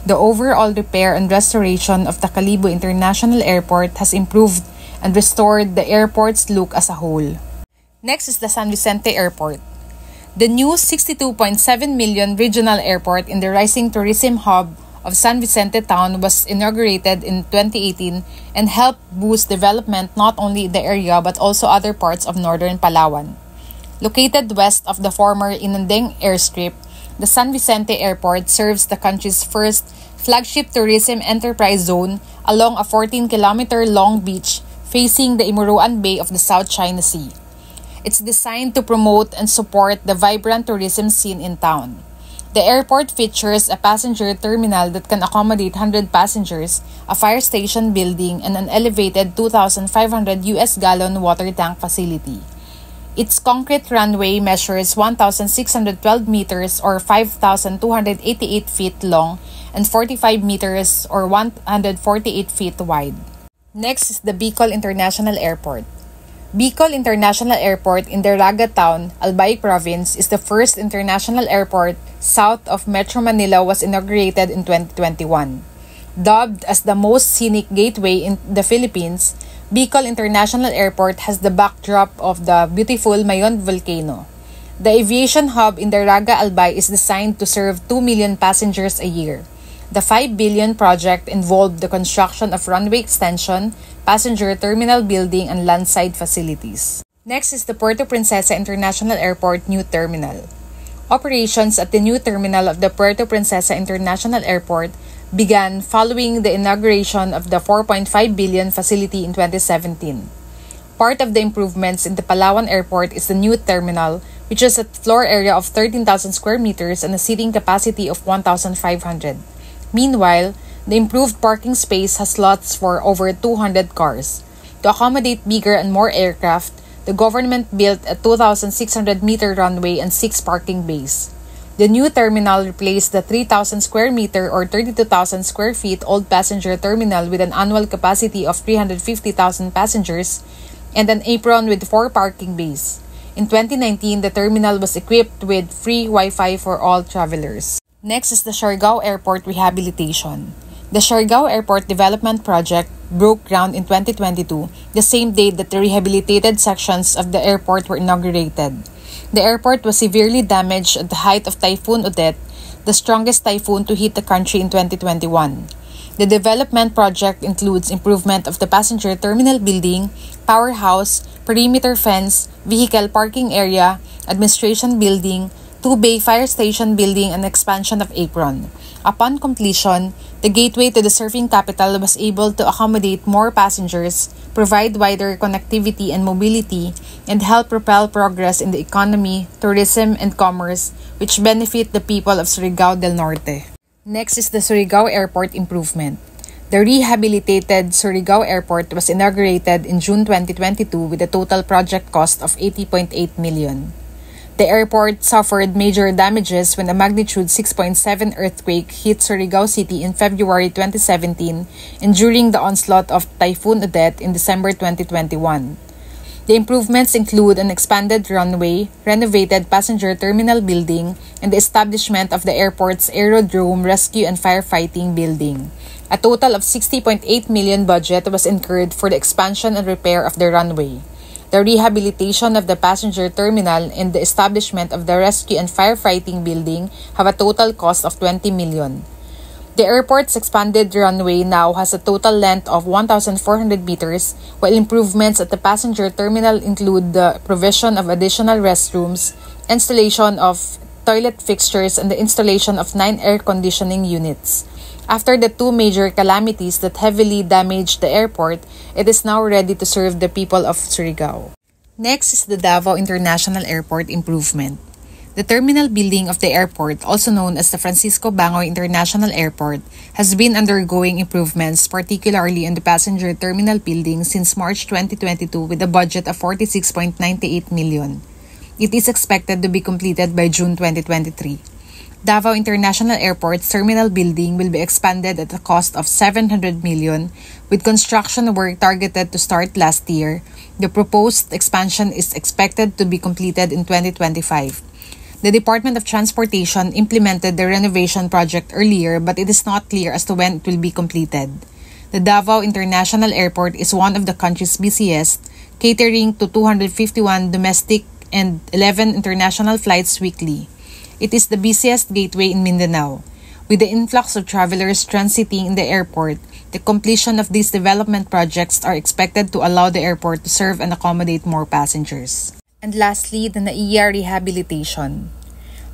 The overall repair and restoration of the Calibo International Airport has improved and restored the airport's look as a whole. Next is the San Vicente Airport. The new sixty-two point seven million regional airport in the rising tourism hub of San Vicente Town was inaugurated in twenty eighteen and helped boost development not only in the area but also other parts of northern Palawan. Located west of the former Inandeng airstrip, the San Vicente Airport serves the country's first flagship tourism enterprise zone along a fourteen kilometer long beach facing the Imuruan Bay of the South China Sea. It's designed to promote and support the vibrant tourism scene in town. The airport features a passenger terminal that can accommodate one hundred passengers, a fire station building, and an elevated two thousand five hundred U S gallon water tank facility. Its concrete runway measures one thousand six hundred twelve meters or five thousand two hundred eighty-eight feet long and forty-five meters or one hundred forty-eight feet wide. Next is the Bicol International Airport. Bicol International Airport in Daraga Town, Albay Province is the first international airport south of Metro Manila was inaugurated in twenty twenty-one. Dubbed as the most scenic gateway in the Philippines, Bicol International Airport has the backdrop of the beautiful Mayon Volcano. The aviation hub in Daraga Albay is designed to serve two million passengers a year. The five billion project involved the construction of runway extension, passenger terminal building, and landside facilities. Next is the Puerto Princesa International Airport New Terminal. Operations at the new terminal of the Puerto Princesa International Airport began following the inauguration of the four point five billion facility in twenty seventeen. Part of the improvements in the Palawan Airport is the new terminal, which has a floor area of thirteen thousand square meters and a seating capacity of one thousand five hundred. Meanwhile, the improved parking space has slots for over two hundred cars. To accommodate bigger and more aircraft, the government built a two thousand six hundred meter runway and six parking bays. The new terminal replaced the three thousand square meter or thirty-two thousand square feet old passenger terminal with an annual capacity of three hundred fifty thousand passengers and an apron with four parking bays. In twenty nineteen, the terminal was equipped with free Wi-Fi for all travelers. Next is the Siargao Airport Rehabilitation. The Siargao Airport Development Project broke ground in twenty twenty-two, the same date that the rehabilitated sections of the airport were inaugurated. The airport was severely damaged at the height of Typhoon Odette, the strongest typhoon to hit the country in twenty twenty-one. The development project includes improvement of the passenger terminal building, powerhouse, perimeter fence, vehicle parking area, administration building, two bay Fire Station building, and expansion of apron. Upon completion, the gateway to the surfing capital was able to accommodate more passengers, provide wider connectivity and mobility, and help propel progress in the economy, tourism, and commerce, which benefit the people of Surigao del Norte. Next is the Surigao Airport Improvement. The rehabilitated Surigao Airport was inaugurated in June twenty twenty-two with a total project cost of eighty point eight million. The airport suffered major damages when a magnitude six point seven earthquake hit Surigao City in February twenty seventeen and during the onslaught of Typhoon Odette in December twenty twenty-one. The improvements include an expanded runway, renovated passenger terminal building, and the establishment of the airport's Aerodrome Rescue and Firefighting Building. A total of sixty point eight million budget was incurred for the expansion and repair of the runway. The rehabilitation of the passenger terminal and the establishment of the rescue and firefighting building have a total cost of twenty million. The airport's expanded runway now has a total length of one thousand four hundred meters, while improvements at the passenger terminal include the provision of additional restrooms, installation of toilet fixtures, and the installation of nine air conditioning units. After the two major calamities that heavily damaged the airport, it is now ready to serve the people of Surigao. Next is the Davao International Airport Improvement. The terminal building of the airport, also known as the Francisco Bangoy International Airport, has been undergoing improvements, particularly in the passenger terminal building, since March twenty twenty-two with a budget of forty-six point nine eight million. It is expected to be completed by June twenty twenty-three. Davao International Airport's terminal building will be expanded at a cost of seven hundred million dollars, with construction work targeted to start last year. The proposed expansion is expected to be completed in twenty twenty-five. The Department of Transportation implemented the renovation project earlier, but it is not clear as to when it will be completed. The Davao International Airport is one of the country's busiest, catering to two hundred fifty-one domestic and eleven international flights weekly. It is the busiest gateway in Mindanao. With the influx of travelers transiting in the airport, the completion of these development projects are expected to allow the airport to serve and accommodate more passengers. And lastly, the NAIA rehabilitation.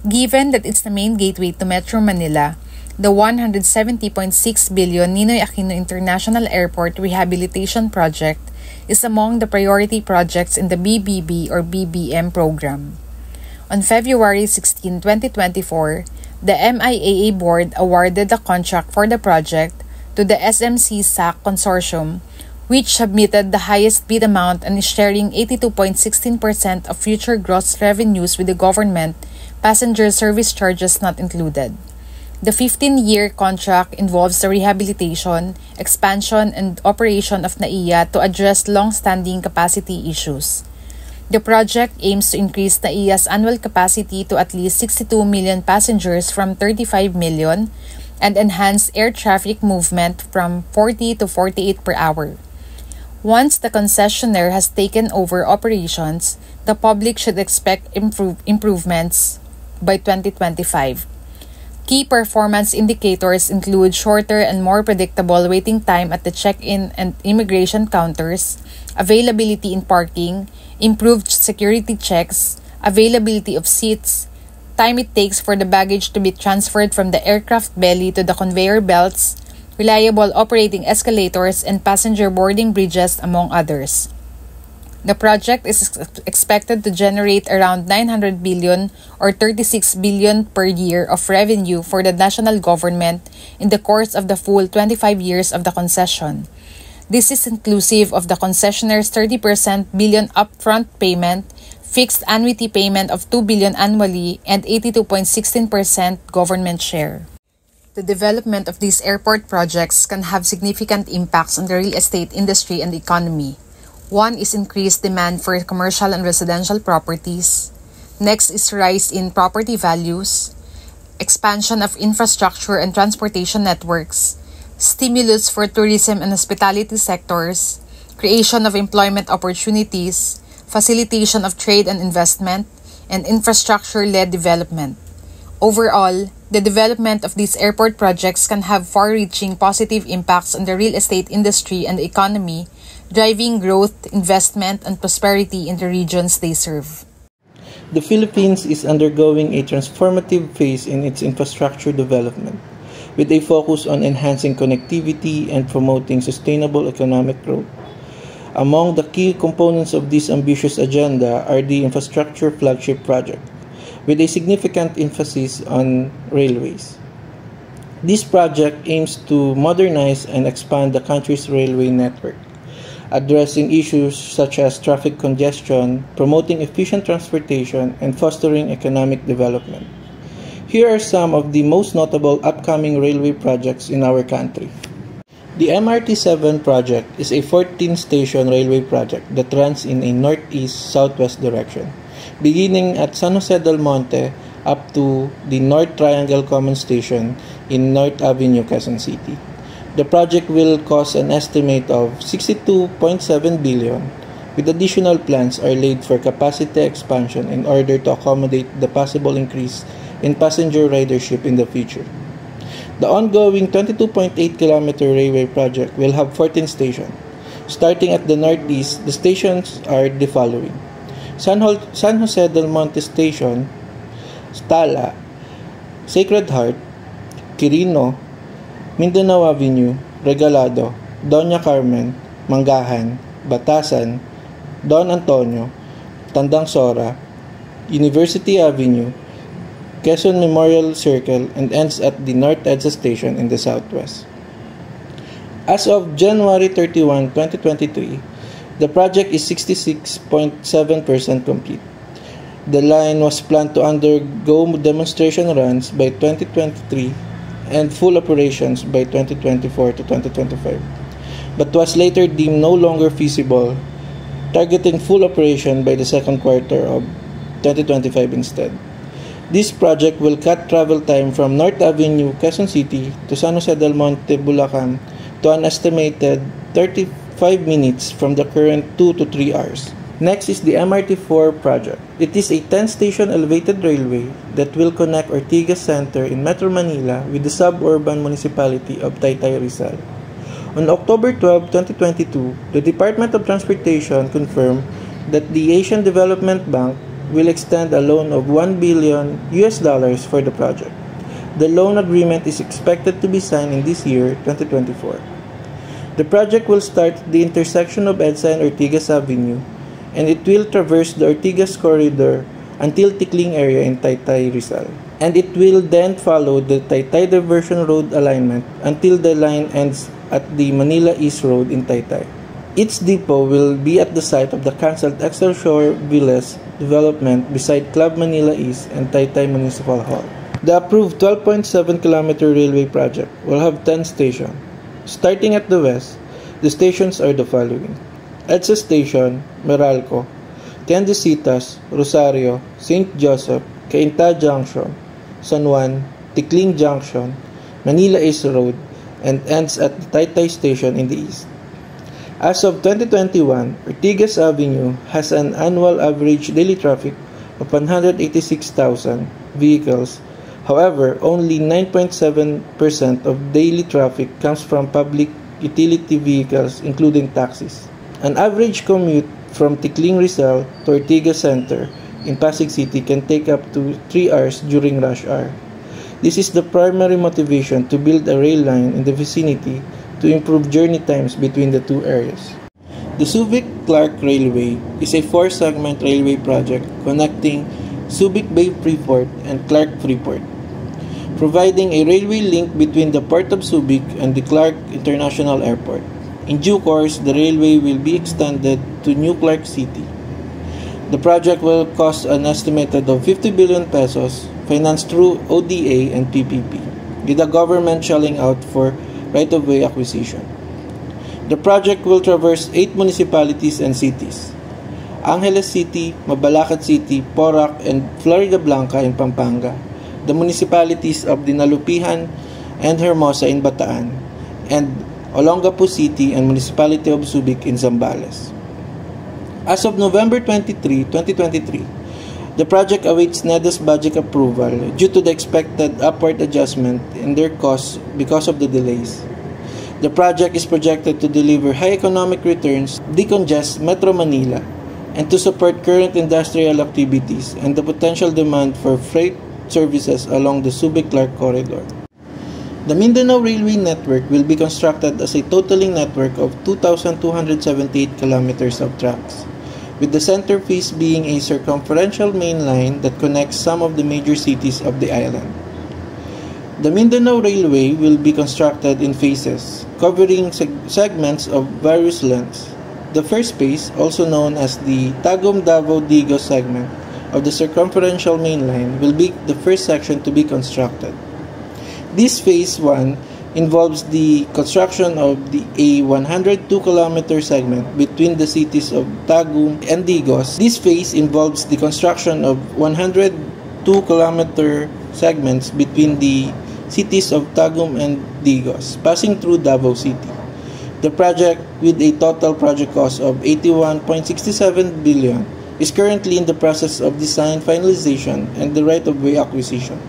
Given that it's the main gateway to Metro Manila, the one hundred seventy point six billion dollars Ninoy Aquino International Airport Rehabilitation Project is among the priority projects in the B B B or B B M program. On February sixteenth twenty twenty-four, the M I A A Board awarded the contract for the project to the S M C S A C Consortium, which submitted the highest bid amount and is sharing eighty-two point one six percent of future gross revenues with the government, passenger service charges not included. The fifteen-year contract involves the rehabilitation, expansion, and operation of NAIA to address long-standing capacity issues. The project aims to increase NAIA's annual capacity to at least sixty-two million passengers from thirty-five million and enhance air traffic movement from forty to forty-eight per hour. Once the concessionaire has taken over operations, the public should expect improve improvements by twenty twenty-five. Key performance indicators include shorter and more predictable waiting time at the check-in and immigration counters, availability in parking, improved security checks, availability of seats, time it takes for the baggage to be transferred from the aircraft belly to the conveyor belts, reliable operating escalators, and passenger boarding bridges, among others. The project is expected to generate around nine hundred billion dollars or thirty-six billion dollars per year of revenue for the national government in the course of the full twenty-five years of the concession. This is inclusive of the concessionaire's thirty billion dollars upfront payment, fixed annuity payment of two billion dollars annually, and eighty-two point one six percent government share. The development of these airport projects can have significant impacts on the real estate industry and the economy. One is increased demand for commercial and residential properties. Next is rise in property values. expansion of infrastructure and transportation networks, stimulus for tourism and hospitality sectors, creation of employment opportunities, facilitation of trade and investment, and infrastructure-led development. Overall, the development of these airport projects can have far-reaching positive impacts on the real estate industry and the economy, driving growth, investment, and prosperity in the regions they serve. The Philippines is undergoing a transformative phase in its infrastructure development, with a focus on enhancing connectivity and promoting sustainable economic growth. Among the key components of this ambitious agenda are the infrastructure flagship project, with a significant emphasis on railways. This project aims to modernize and expand the country's railway network, addressing issues such as traffic congestion, promoting efficient transportation, and fostering economic development. Here are some of the most notable upcoming railway projects in our country. The M R T seven project is a fourteen-station railway project that runs in a northeast-southwest direction, beginning at San Jose del Monte up to the North Triangle Common Station in North Avenue, Quezon City. The project will cost an estimate of sixty-two point seven billion dollars, with additional plans are laid for capacity expansion in order to accommodate the possible increase in passenger ridership in the future. The ongoing twenty-two point eight kilometer railway project will have fourteen stations. Starting at the northeast, the stations are the following: San, Ho San Jose del Monte Station, Stala, Sacred Heart, Quirino, Mindanao Avenue, Regalado, Doña Carmen, Mangahan, Batasan, Don Antonio, Tandang Sora, University Avenue, Quezon Memorial Circle, and ends at the North EDSA Station in the southwest. As of January thirty-first, twenty twenty-three, the project is sixty-six point seven percent complete. The line was planned to undergo demonstration runs by twenty twenty-three and full operations by twenty twenty-four to twenty twenty-five, but was later deemed no longer feasible, targeting full operation by the second quarter of twenty twenty-five instead. This project will cut travel time from North Avenue, Quezon City to San Jose del Monte, Bulacan to an estimated thirty-five minutes from the current two to three hours. Next is the M R T four project. It is a ten-station elevated railway that will connect Ortigas Center in Metro Manila with the suburban municipality of Taytay, Rizal. On October twelfth, twenty twenty-two, the Department of Transportation confirmed that the Asian Development Bank will extend a loan of one billion US dollars for the project. The loan agreement is expected to be signed in this year, twenty twenty-four. The project will start at the intersection of EDSA and Ortigas Avenue, and it will traverse the Ortigas Corridor until Tikling area in Taytay, Rizal. And it will then follow the Taytay Diversion Road alignment until the line ends at the Manila East Road in Taytay. Its depot will be at the site of the cancelled Excelsior Villas development beside Club Manila East and Taytay Municipal Hall. The approved twelve point seven kilometer railway project will have ten stations. Starting at the west, the stations are the following: EDSA Station, Meralco, Tiendecitas, Rosario, Saint Joseph, Cainta Junction, San Juan, Tikling Junction, Manila East Road, and ends at the Taytay Station in the east. As of twenty twenty-one, Ortigas Avenue has an annual average daily traffic of one hundred eighty-six thousand vehicles. However, only nine point seven percent of daily traffic comes from public utility vehicles, including taxis. An average commute from Tikling Rizal to Ortigas Center in Pasig City can take up to three hours during rush hour. This is the primary motivation to build a rail line in the vicinity to improve journey times between the two areas. The Subic-Clark Railway is a four-segment railway project connecting Subic Bay Freeport and Clark Freeport, providing a railway link between the Port of Subic and the Clark International Airport. In due course, the railway will be extended to New Clark City. The project will cost an estimated of fifty billion pesos, financed through O D A and P P P, with the government shelling out for right-of-way acquisition. The project will traverse eight municipalities and cities: Angeles City, Mabalacat City, Porac, and Floridablanca in Pampanga, the municipalities of Dinalupihan and Hermosa in Bataan, and Olongapo City and Municipality of Subic in Zambales. As of November twenty-third, twenty twenty-three, the project awaits NEDA's budget approval due to the expected upward adjustment in their costs because of the delays. The project is projected to deliver high economic returns, decongest Metro Manila, and to support current industrial activities and the potential demand for freight services along the Subic-Clark corridor. The Mindanao Railway Network will be constructed as a totaling network of two thousand two hundred seventy-eight kilometers of tracks, with the centerpiece being a circumferential main line that connects some of the major cities of the island. The Mindanao Railway will be constructed in phases, covering seg segments of various lengths. The first phase, also known as the Tagum-Davao-Digos segment of the circumferential main line, will be the first section to be constructed. This Phase one involves the construction of the a one hundred two kilometer segment between the cities of Tagum and Digos. This phase involves the construction of one hundred two kilometer segments between the cities of Tagum and Digos, passing through Davao City. The project, with a total project cost of eighty-one point six seven billion dollars, is currently in the process of design finalization and the right-of-way acquisition.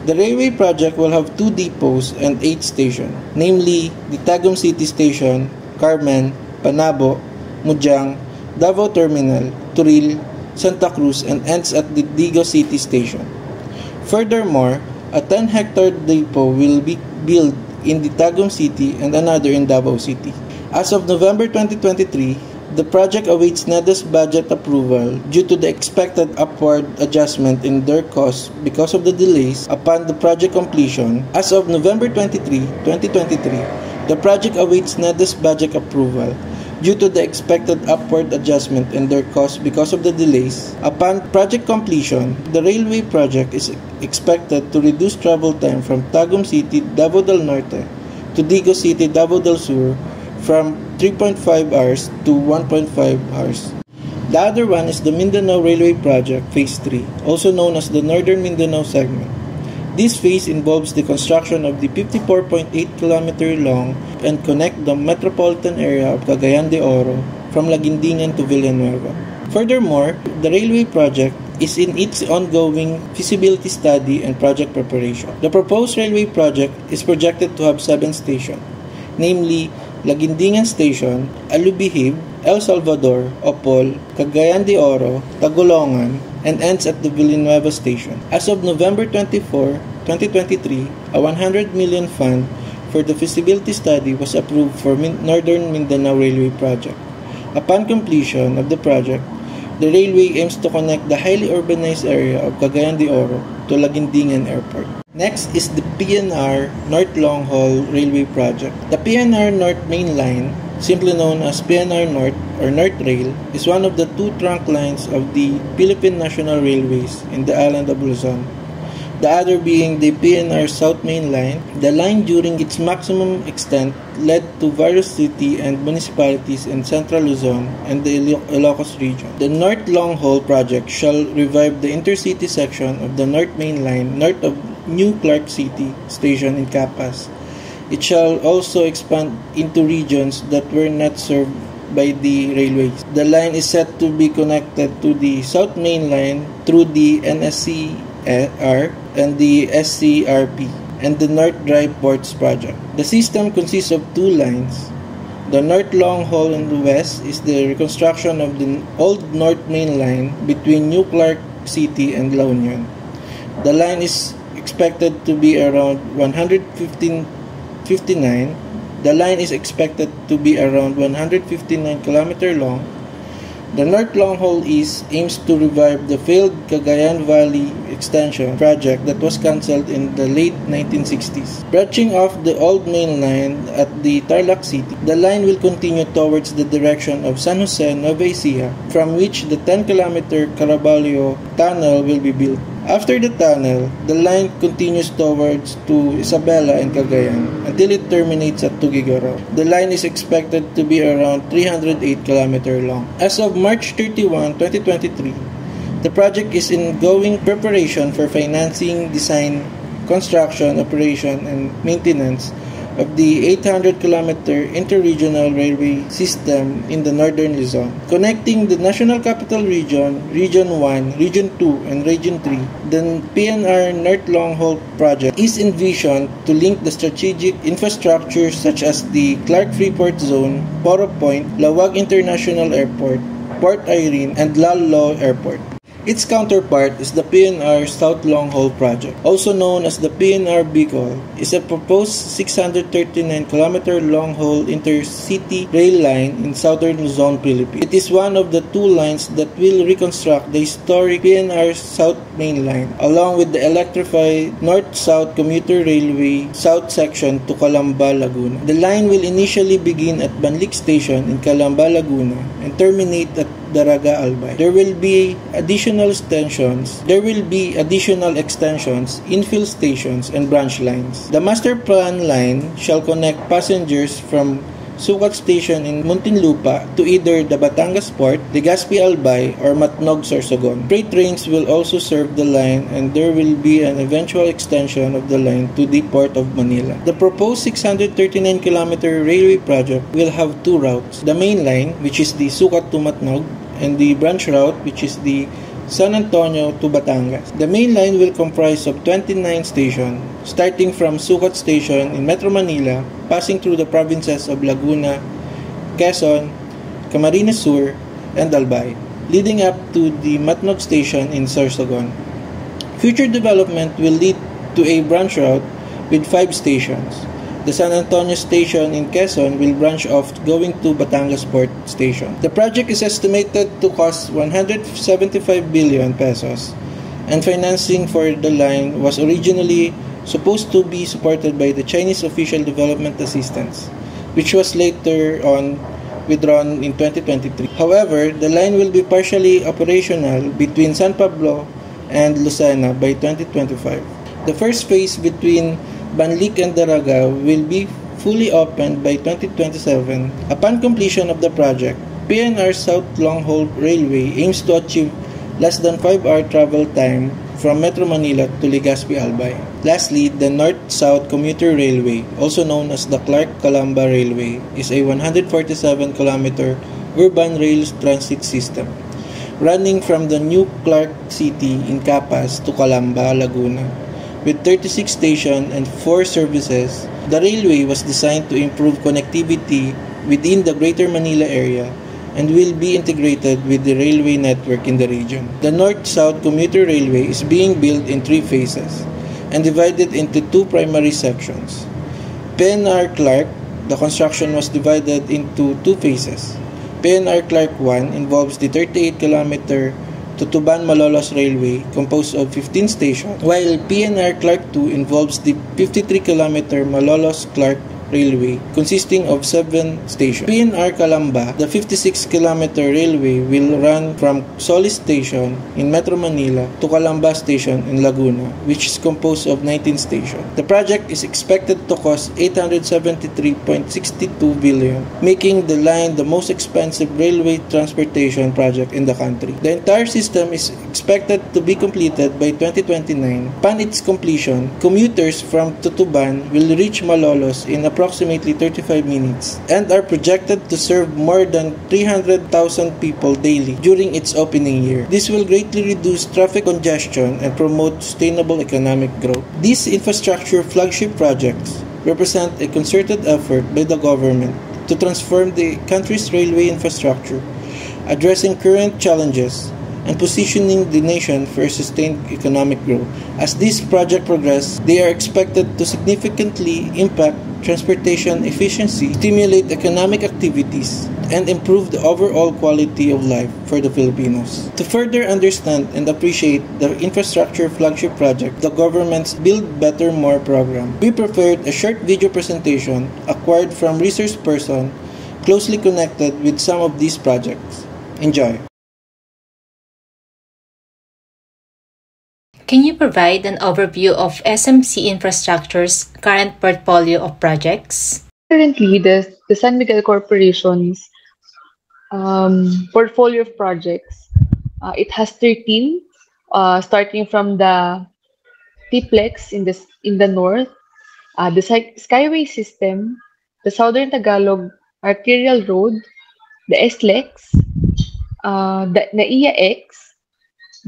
The railway project will have two depots and eight stations, namely the Tagum City Station, Carmen, Panabo, Mudiang, Davao Terminal, Turil, Santa Cruz, and ends at the Digos City Station. Furthermore, a ten hectare depot will be built in the Tagum City and another in Davao City. As of November twenty twenty-three, the project awaits NEDA's budget approval due to the expected upward adjustment in their costs because of the delays upon the project completion. As of November twenty-third, twenty twenty-three, the project awaits NEDA's budget approval due to the expected upward adjustment in their costs because of the delays. Upon project completion, the railway project is expected to reduce travel time from Tagum City, Davao del Norte to Digos City, Davao del Sur from three point five hours to one point five hours. The other one is the Mindanao Railway Project Phase three, also known as the Northern Mindanao Segment. This phase involves the construction of the fifty-four point eight kilometer long and connect the metropolitan area of Cagayan de Oro from Laguindingan to Villanueva. Furthermore, the railway project is in its ongoing feasibility study and project preparation. The proposed railway project is projected to have seven stations, namely Laguindingan Station, Alubihib, El Salvador, Opol, Cagayan de Oro, Tagulongan, and ends at the Villanueva Station. As of November twenty-fourth, twenty twenty-three, a one hundred million dollars fund for the feasibility study was approved for Min- Northern Mindanao Railway Project. Upon completion of the project, the railway aims to connect the highly urbanized area of Cagayan de Oro to Laguindingan Airport. Next is the P N R North Long Haul Railway Project. The P N R North Main Line, simply known as P N R North or North Rail, is one of the two trunk lines of the Philippine National Railways in the island of Luzon, the other being the P N R South Main Line. The line, during its maximum extent, led to various city and municipalities in Central Luzon and the Ilocos region. The North Long Haul Project shall revive the intercity section of the North Main Line north of New Clark City Station in Capas. It shall also expand into regions that were not served by the railways. The line is set to be connected to the South Main Line through the N S C R and the S C R P and the North Dry Ports Project. The system consists of two lines. The North Long Haul in the west is the reconstruction of the old North Main Line between New Clark City and La Union. The line is expected to be around one hundred fifteen fifty-nine. The line is expected to be around one hundred fifty-nine kilometers long. The North Long Haul East aims to revive the failed Cagayan Valley Extension project that was cancelled in the late nineteen sixties. Branching off the old main line at the Tarlac City, the line will continue towards the direction of San Jose, Nueva Ecija, from which the ten kilometer Caraballo Tunnel will be built. After the tunnel, the line continues towards to Isabela and Cagayan until it terminates at Tugigoro. The line is expected to be around three hundred eight kilometers long. As of March thirty-first, twenty twenty-three, The project is in going preparation for financing, design, construction, operation, and maintenance of the eight hundred kilometer interregional railway system in the northern Luzon, connecting the National Capital Region, Region one, Region two, and Region three. The P N R North Long Haul Project is envisioned to link the strategic infrastructure such as the Clark Freeport Zone, Poro Point, Lawag International Airport, Port Irene, and Lalo Airport. Its counterpart is the P N R South Long Haul Project, also known as the P N R Bicol, is a proposed six hundred thirty-nine kilometer long-haul intercity rail line in southern Luzon, Philippines. It is one of the two lines that will reconstruct the historic P N R South Main Line, along with the electrified North-South Commuter Railway South Section to Calamba, Laguna. The line will initially begin at Banlig Station in Calamba, Laguna, and terminate at Daraga Albay. There will be additional extensions. There will be additional extensions, infill stations, and branch lines. The master plan line shall connect passengers from Sukat Station in Muntinlupa to either the Batangas Port, Legazpi Albay, or Matnog Sorsogon. Freight trains will also serve the line, and there will be an eventual extension of the line to the Port of Manila. The proposed six hundred thirty-nine kilometer railway project will have two routes, the main line, which is the Sukat to Matnog, and the branch route, which is the San Antonio to Batangas. The main line will comprise of twenty-nine stations, starting from Sukat Station in Metro Manila, passing through the provinces of Laguna, Quezon, Camarines Sur, and Albay, leading up to the Matnog Station in Sorsogon. Future development will lead to a branch route with five stations. The San Antonio Station in Quezon will branch off going to Batangas Port Station. The project is estimated to cost one hundred seventy-five billion pesos, and financing for the line was originally supposed to be supported by the Chinese Official Development Assistance, which was later on withdrawn in twenty twenty-three. However, the line will be partially operational between San Pablo and Lucena by twenty twenty-five. The first phase between Banlig and Daraga will be fully opened by twenty twenty-seven. Upon completion of the project, P N R South Long Haul Railway aims to achieve less than five hour travel time from Metro Manila to Legazpi Albay. Lastly, the North-South Commuter Railway, also known as the Clark-Calamba Railway, is a one hundred forty-seven kilometer urban rail transit system running from the new Clark City in Capas to Calamba, Laguna, with thirty-six stations and four services. The railway was designed to improve connectivity within the Greater Manila area and will be integrated with the railway network in the region. The North-South Commuter Railway is being built in three phases and divided into two primary sections. P N R Clark, the construction was divided into two phases. P N R Clark one involves the thirty-eight kilometer Tutuban Malolos Railway, composed of fifteen stations, while P N R Clark two involves the fifty-three kilometer Malolos Clark Railway, consisting of seven stations. P N R Calamba, the fifty-six kilometer railway, will run from Solis Station in Metro Manila to Calamba Station in Laguna, which is composed of nineteen stations. The project is expected to cost eight hundred seventy-three point six two billion, making the line the most expensive railway transportation project in the country. The entire system is expected to be completed by twenty twenty-nine. Upon its completion, commuters from Tutuban will reach Malolos in approximately thirty-five minutes and are projected to serve more than three hundred thousand people daily during its opening year. This will greatly reduce traffic congestion and promote sustainable economic growth. These infrastructure flagship projects represent a concerted effort by the government to transform the country's railway infrastructure, addressing current challenges and positioning the nation for sustained economic growth. As these projects progress, they are expected to significantly impact transportation efficiency, stimulate economic activities, and improve the overall quality of life for the Filipinos. To further understand and appreciate the infrastructure flagship project, the government's Build Better More program, we prepared a short video presentation acquired from research person closely connected with some of these projects. Enjoy! Can you provide an overview of S M C Infrastructure's current portfolio of projects? Currently, the, the San Miguel Corporation's um, portfolio of projects Uh, it has thirteen, uh, starting from the T P L E X in the, in the north, uh, the Skyway System, the Southern Tagalog Arterial Road, the S L E X, uh, the NAIAX,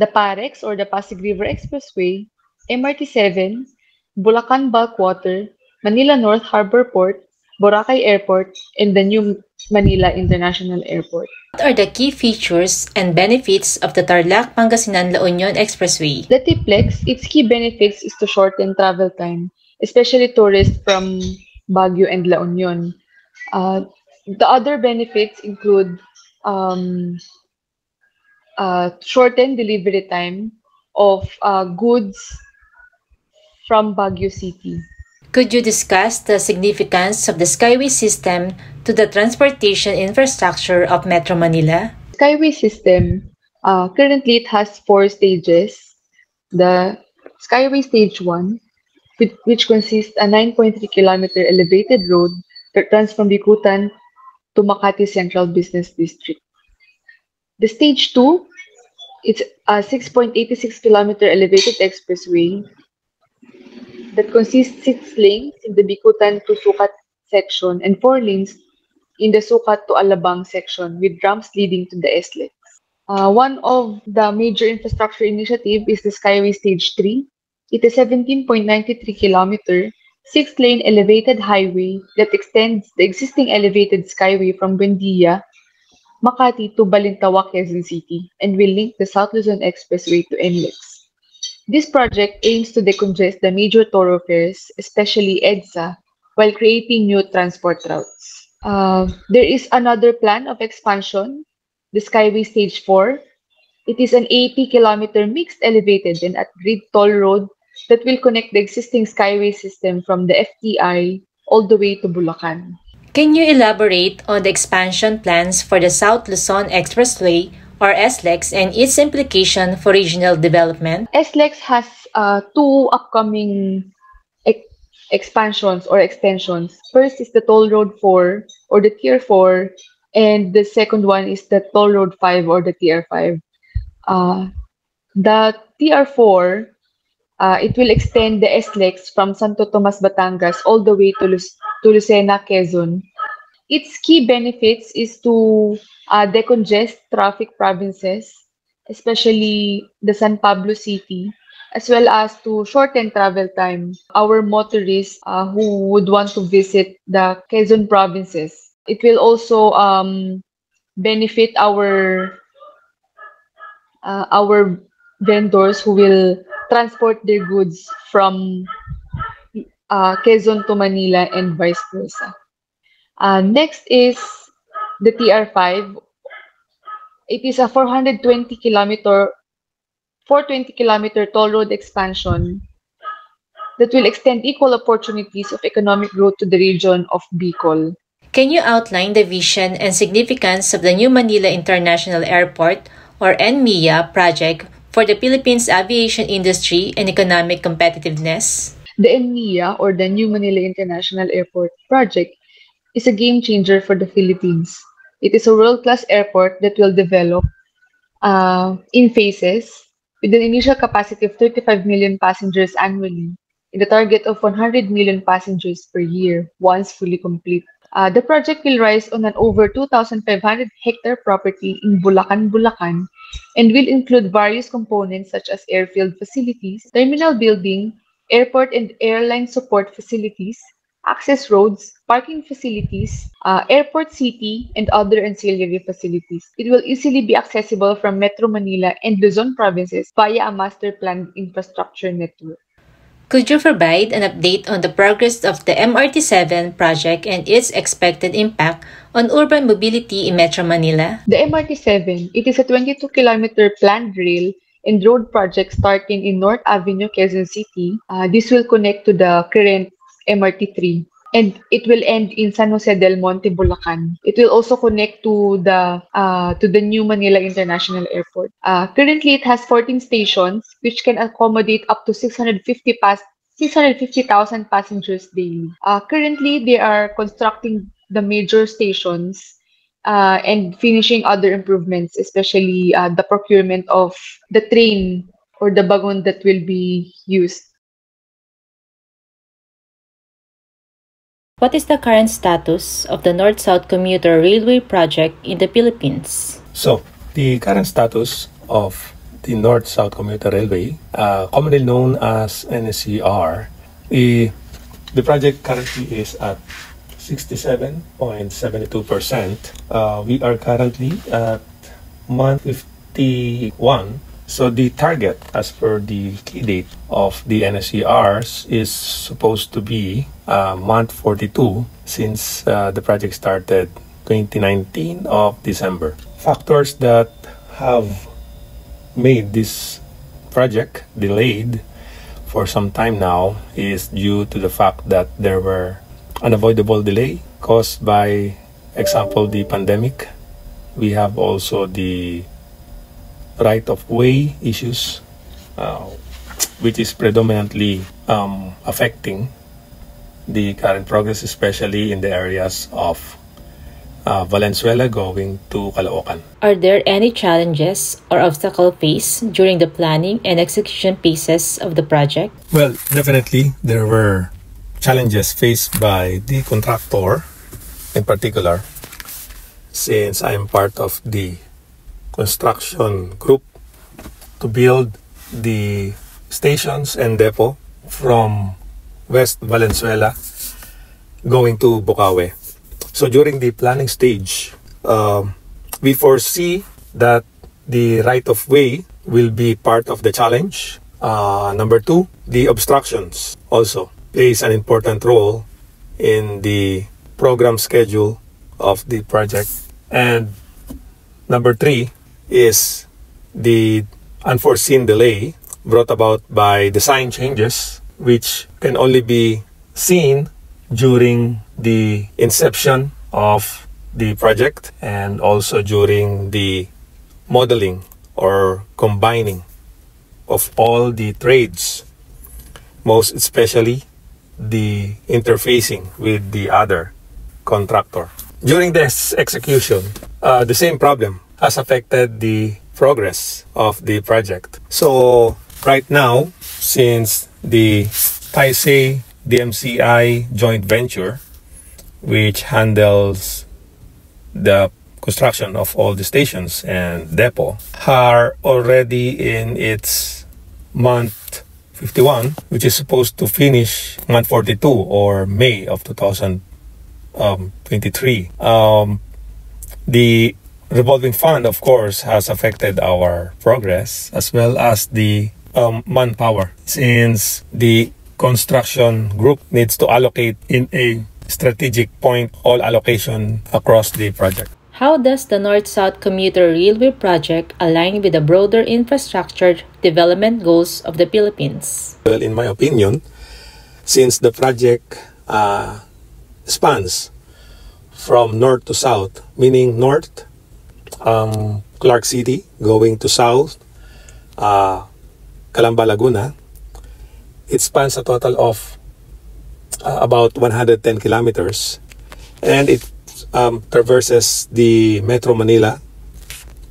the PAREX or the Pasig River Expressway, M R T seven, Bulacan Bulk Water, Manila North Harbor Port, Boracay Airport, and the new Manila International Airport. What are the key features and benefits of the Tarlac-Pangasinan-La Union Expressway? The T P L E X, its key benefits is to shorten travel time, especially tourists from Baguio and La Union. Uh, the other benefits include um, uh, shortened delivery time of uh, goods from Baguio City. Could you discuss the significance of the Skyway System to the transportation infrastructure of Metro Manila? Skyway System, uh, currently it has four stages. The Skyway Stage one, which, which consists a nine point three kilometer elevated road that runs from Bicutan to Makati Central Business District. The Stage two, it's a six point eight six kilometer elevated expressway that consists six lanes in the Bicutan to Sukat section and four lanes in the Sukat to Alabang section, with ramps leading to the S L E X. Uh, one of the major infrastructure initiative is the Skyway Stage three. It is a seventeen point nine three kilometer, six-lane elevated highway that extends the existing elevated skyway from Buendia, Makati to Balintawak, Quezon City, and will link the South Luzon Expressway to N L E X. This project aims to decongest the major thoroughfares, especially EDSA, while creating new transport routes. Uh, there is another plan of expansion, the Skyway Stage four. It is an eighty kilometer mixed elevated and at-grade toll road that will connect the existing Skyway System from the F T I all the way to Bulacan. Can you elaborate on the expansion plans for the South Luzon Expressway or S L E X and its implication for regional development? S L E X has uh, two upcoming ex expansions or extensions. First is the Toll Road four or the Tier four, and the second one is the Toll Road five or the Tier five. Uh, the Tier four, uh, it will extend the S L E X from Santo Tomas, Batangas all the way to, Lu to Lucena, Quezon. Its key benefits is to uh, decongest traffic provinces, especially the San Pablo City, as well as to shorten travel time. Our motorists uh, who would want to visit the Quezon provinces. It will also um, benefit our, uh, our vendors who will transport their goods from uh, Quezon to Manila and vice versa. Uh, next is the T R five. It is a four hundred twenty kilometer toll road expansion that will extend equal opportunities of economic growth to the region of Bicol. Can you outline the vision and significance of the new Manila International Airport or N M I A project for the Philippines' aviation industry and economic competitiveness? The N M I A or the New Manila International Airport project is a game changer for the Philippines. It is a world-class airport that will develop uh, in phases with an initial capacity of thirty-five million passengers annually and a target of one hundred million passengers per year once fully complete. Uh, the project will rise on an over two thousand five hundred hectare property in Bulacan, Bulacan, and will include various components such as airfield facilities, terminal building, airport and airline support facilities, access roads, parking facilities, uh, airport city, and other ancillary facilities. It will easily be accessible from Metro Manila and Luzon provinces via a master planned infrastructure network. Could you provide an update on the progress of the M R T seven project and its expected impact on urban mobility in Metro Manila? The M R T seven, it is a twenty-two kilometer planned rail and road project starting in North Avenue, Quezon City. Uh, this will connect to the current M R T three, and it will end in San Jose del Monte, Bulacan. It will also connect to the uh, to the new Manila International Airport. Uh, currently, it has fourteen stations, which can accommodate up to six hundred fifty thousand passengers daily. Uh, currently, they are constructing the major stations uh, and finishing other improvements, especially uh, the procurement of the train or the bagon that will be used. What is the current status of the North-South Commuter Railway project in the Philippines? So, the current status of the North-South Commuter Railway, uh, commonly known as N S C R, the, the project currently is at sixty-seven point seven two percent. Uh, we are currently at month fifty-one. So the target as per the key date of the N S C Rs is supposed to be uh, month forty-two since uh, the project started twenty nineteen of December. Factors that have made this project delayed for some time now is due to the fact that there were unavoidable delay caused by, example, the pandemic. We have also the right-of-way issues, uh, which is predominantly um, affecting the current progress, especially in the areas of uh, Valenzuela going to Caloocan. Are there any challenges or obstacle faced during the planning and execution phases of the project? Well, definitely there were challenges faced by the contractor in particular, since I am part of the construction group to build the stations and depot from West Valenzuela going to Bukawe. So during the planning stage, uh, we foresee that the right-of-way will be part of the challenge. Uh, number two, the obstructions also plays an important role in the program schedule of the project. And number three, is the unforeseen delay brought about by design changes, which can only be seen during the inception of the project and also during the modeling or combining of all the trades, most especially the interfacing with the other contractor. During this execution, uh, the same problem has affected the progress of the project. So right now, since the Taisei D M C I joint venture, which handles the construction of all the stations and depot, are already in its month fifty-one, which is supposed to finish month forty-two or May of two thousand twenty-three. Um, the revolving fund, of course, has affected our progress as well as the um, manpower, since the construction group needs to allocate in a strategic point all allocation across the project. How does the North-South Commuter Railway project align with the broader infrastructure development goals of the Philippines? Well, in my opinion, since the project uh, spans from north to south, meaning north, Um, Clark City going to south, uh, Calamba, Laguna, it spans a total of uh, about one hundred ten kilometers, and it um, traverses the Metro Manila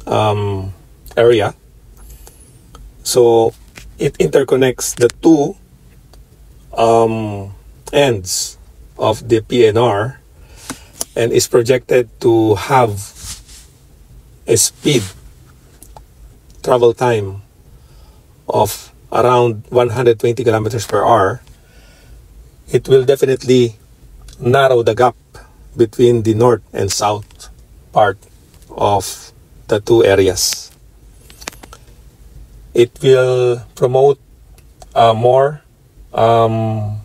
um, area. So it interconnects the two um, ends of the P N R and is projected to have a speed travel time of around one hundred twenty kilometers per hour. It will definitely narrow the gap between the north and south part of the two areas. It will promote uh, more um,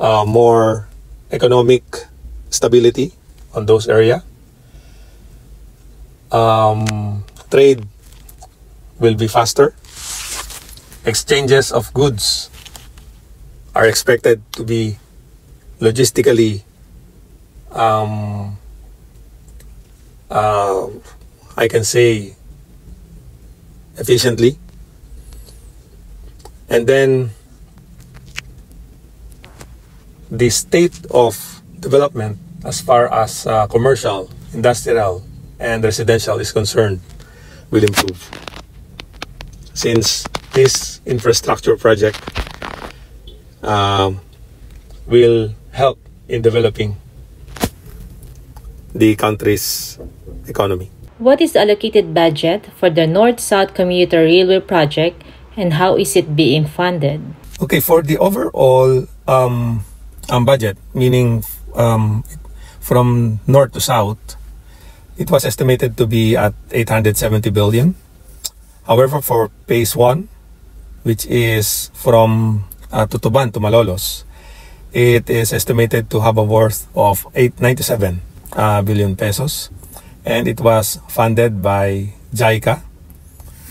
uh, more economic stability on those areas. Um, trade will be faster. Exchanges of goods are expected to be logistically, um, uh, I can say, efficiently. And then the state of development as far as uh, commercial, industrial, and residential is concerned will improve, since this infrastructure project um, will help in developing the country's economy. What is the allocated budget for the North-South Commuter Railway project, and how is it being funded? Okay, for the overall um, um, budget, meaning um, from north to south, it was estimated to be at eight hundred seventy billion. However, for phase one, which is from uh, Tutuban to Malolos, it is estimated to have a worth of eight hundred ninety-seven uh, billion pesos, and it was funded by JICA,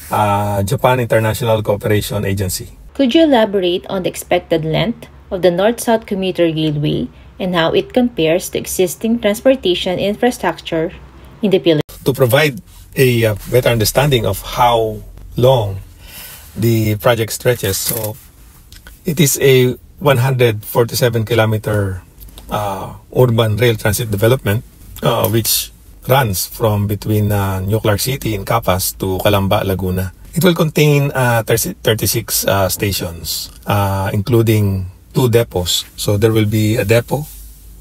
uh, Japan International Cooperation Agency. Could you elaborate on the expected length of the North-South Commuter Railway and how it compares to existing transportation infrastructure in the Philippines? To provide a better understanding of how long the project stretches, so it is a one hundred forty-seven kilometer uh, urban rail transit development uh, which runs from between uh, New Clark City in Capas to Calamba, Laguna. It will contain uh, thirty-six uh, stations, uh, including two depots. So there will be a depot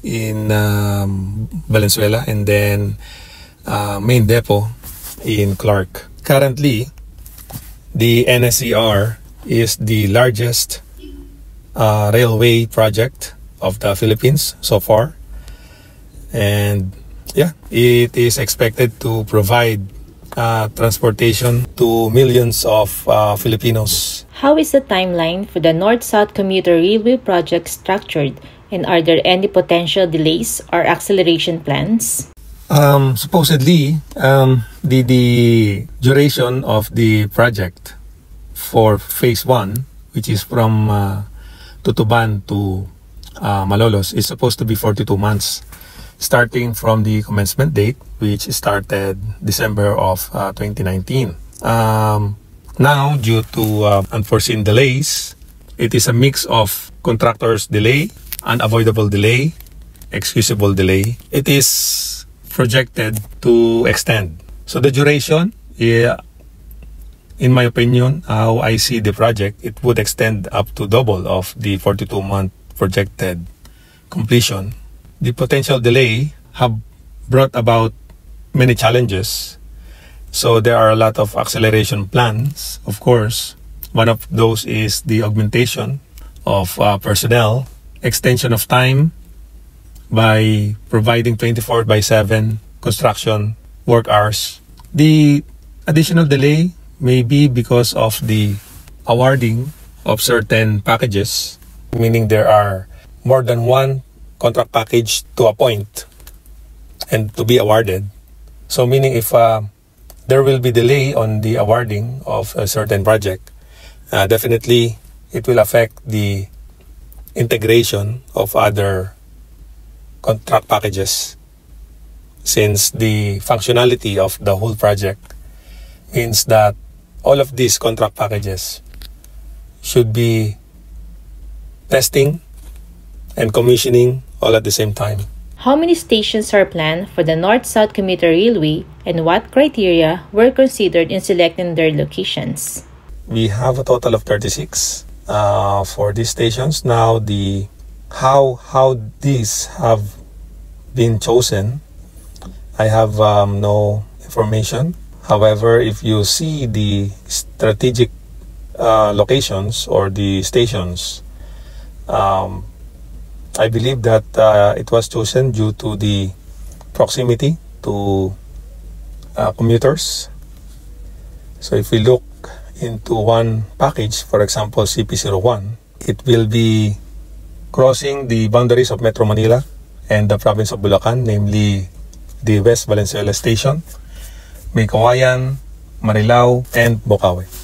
in um, Valenzuela, and then uh, main depot in Clark. Currently, the N S C R is the largest uh, railway project of the Philippines so far, and yeah, it is expected to provide uh, transportation to millions of uh, Filipinos. How is the timeline for the North-South Commuter Railway project structured, and are there any potential delays or acceleration plans? Um, supposedly, um, the, the duration of the project for phase one, which is from uh, Tutuban to uh, Malolos, is supposed to be forty-two months. Starting from the commencement date, which started December of uh, twenty nineteen. Um, now, due to uh, unforeseen delays, it is a mix of contractors' delay, unavoidable delay, excusable delay. It is projected to extend. So the duration, yeah, in my opinion, how I see the project, it would extend up to double of the forty-two month projected completion. The potential delay have brought about many challenges, so there are a lot of acceleration plans. Of course, one of those is the augmentation of uh, personnel, extension of time by providing twenty-four by seven construction work hours. The additional delay may be because of the awarding of certain packages, meaning there are more than one contract package to appoint and to be awarded. So meaning if uh, there will be delay on the awarding of a certain project, uh, definitely it will affect the integration of other contract packages, since the functionality of the whole project means that all of these contract packages should be testing and commissioning all at the same time. How many stations are planned for the North-South Commuter Railway, and what criteria were considered in selecting their locations? We have a total of thirty-six uh, for these stations. Now, the how how these have been chosen, I have um, no information. However, if you see the strategic uh, locations or the stations, um, I believe that uh, it was chosen due to the proximity to uh, commuters. So if we look into one package, for example, C P zero one, it will be crossing the boundaries of Metro Manila and the province of Bulacan, namely the West Valenzuela Station, May Kawayan, Marilao, and Bocaue.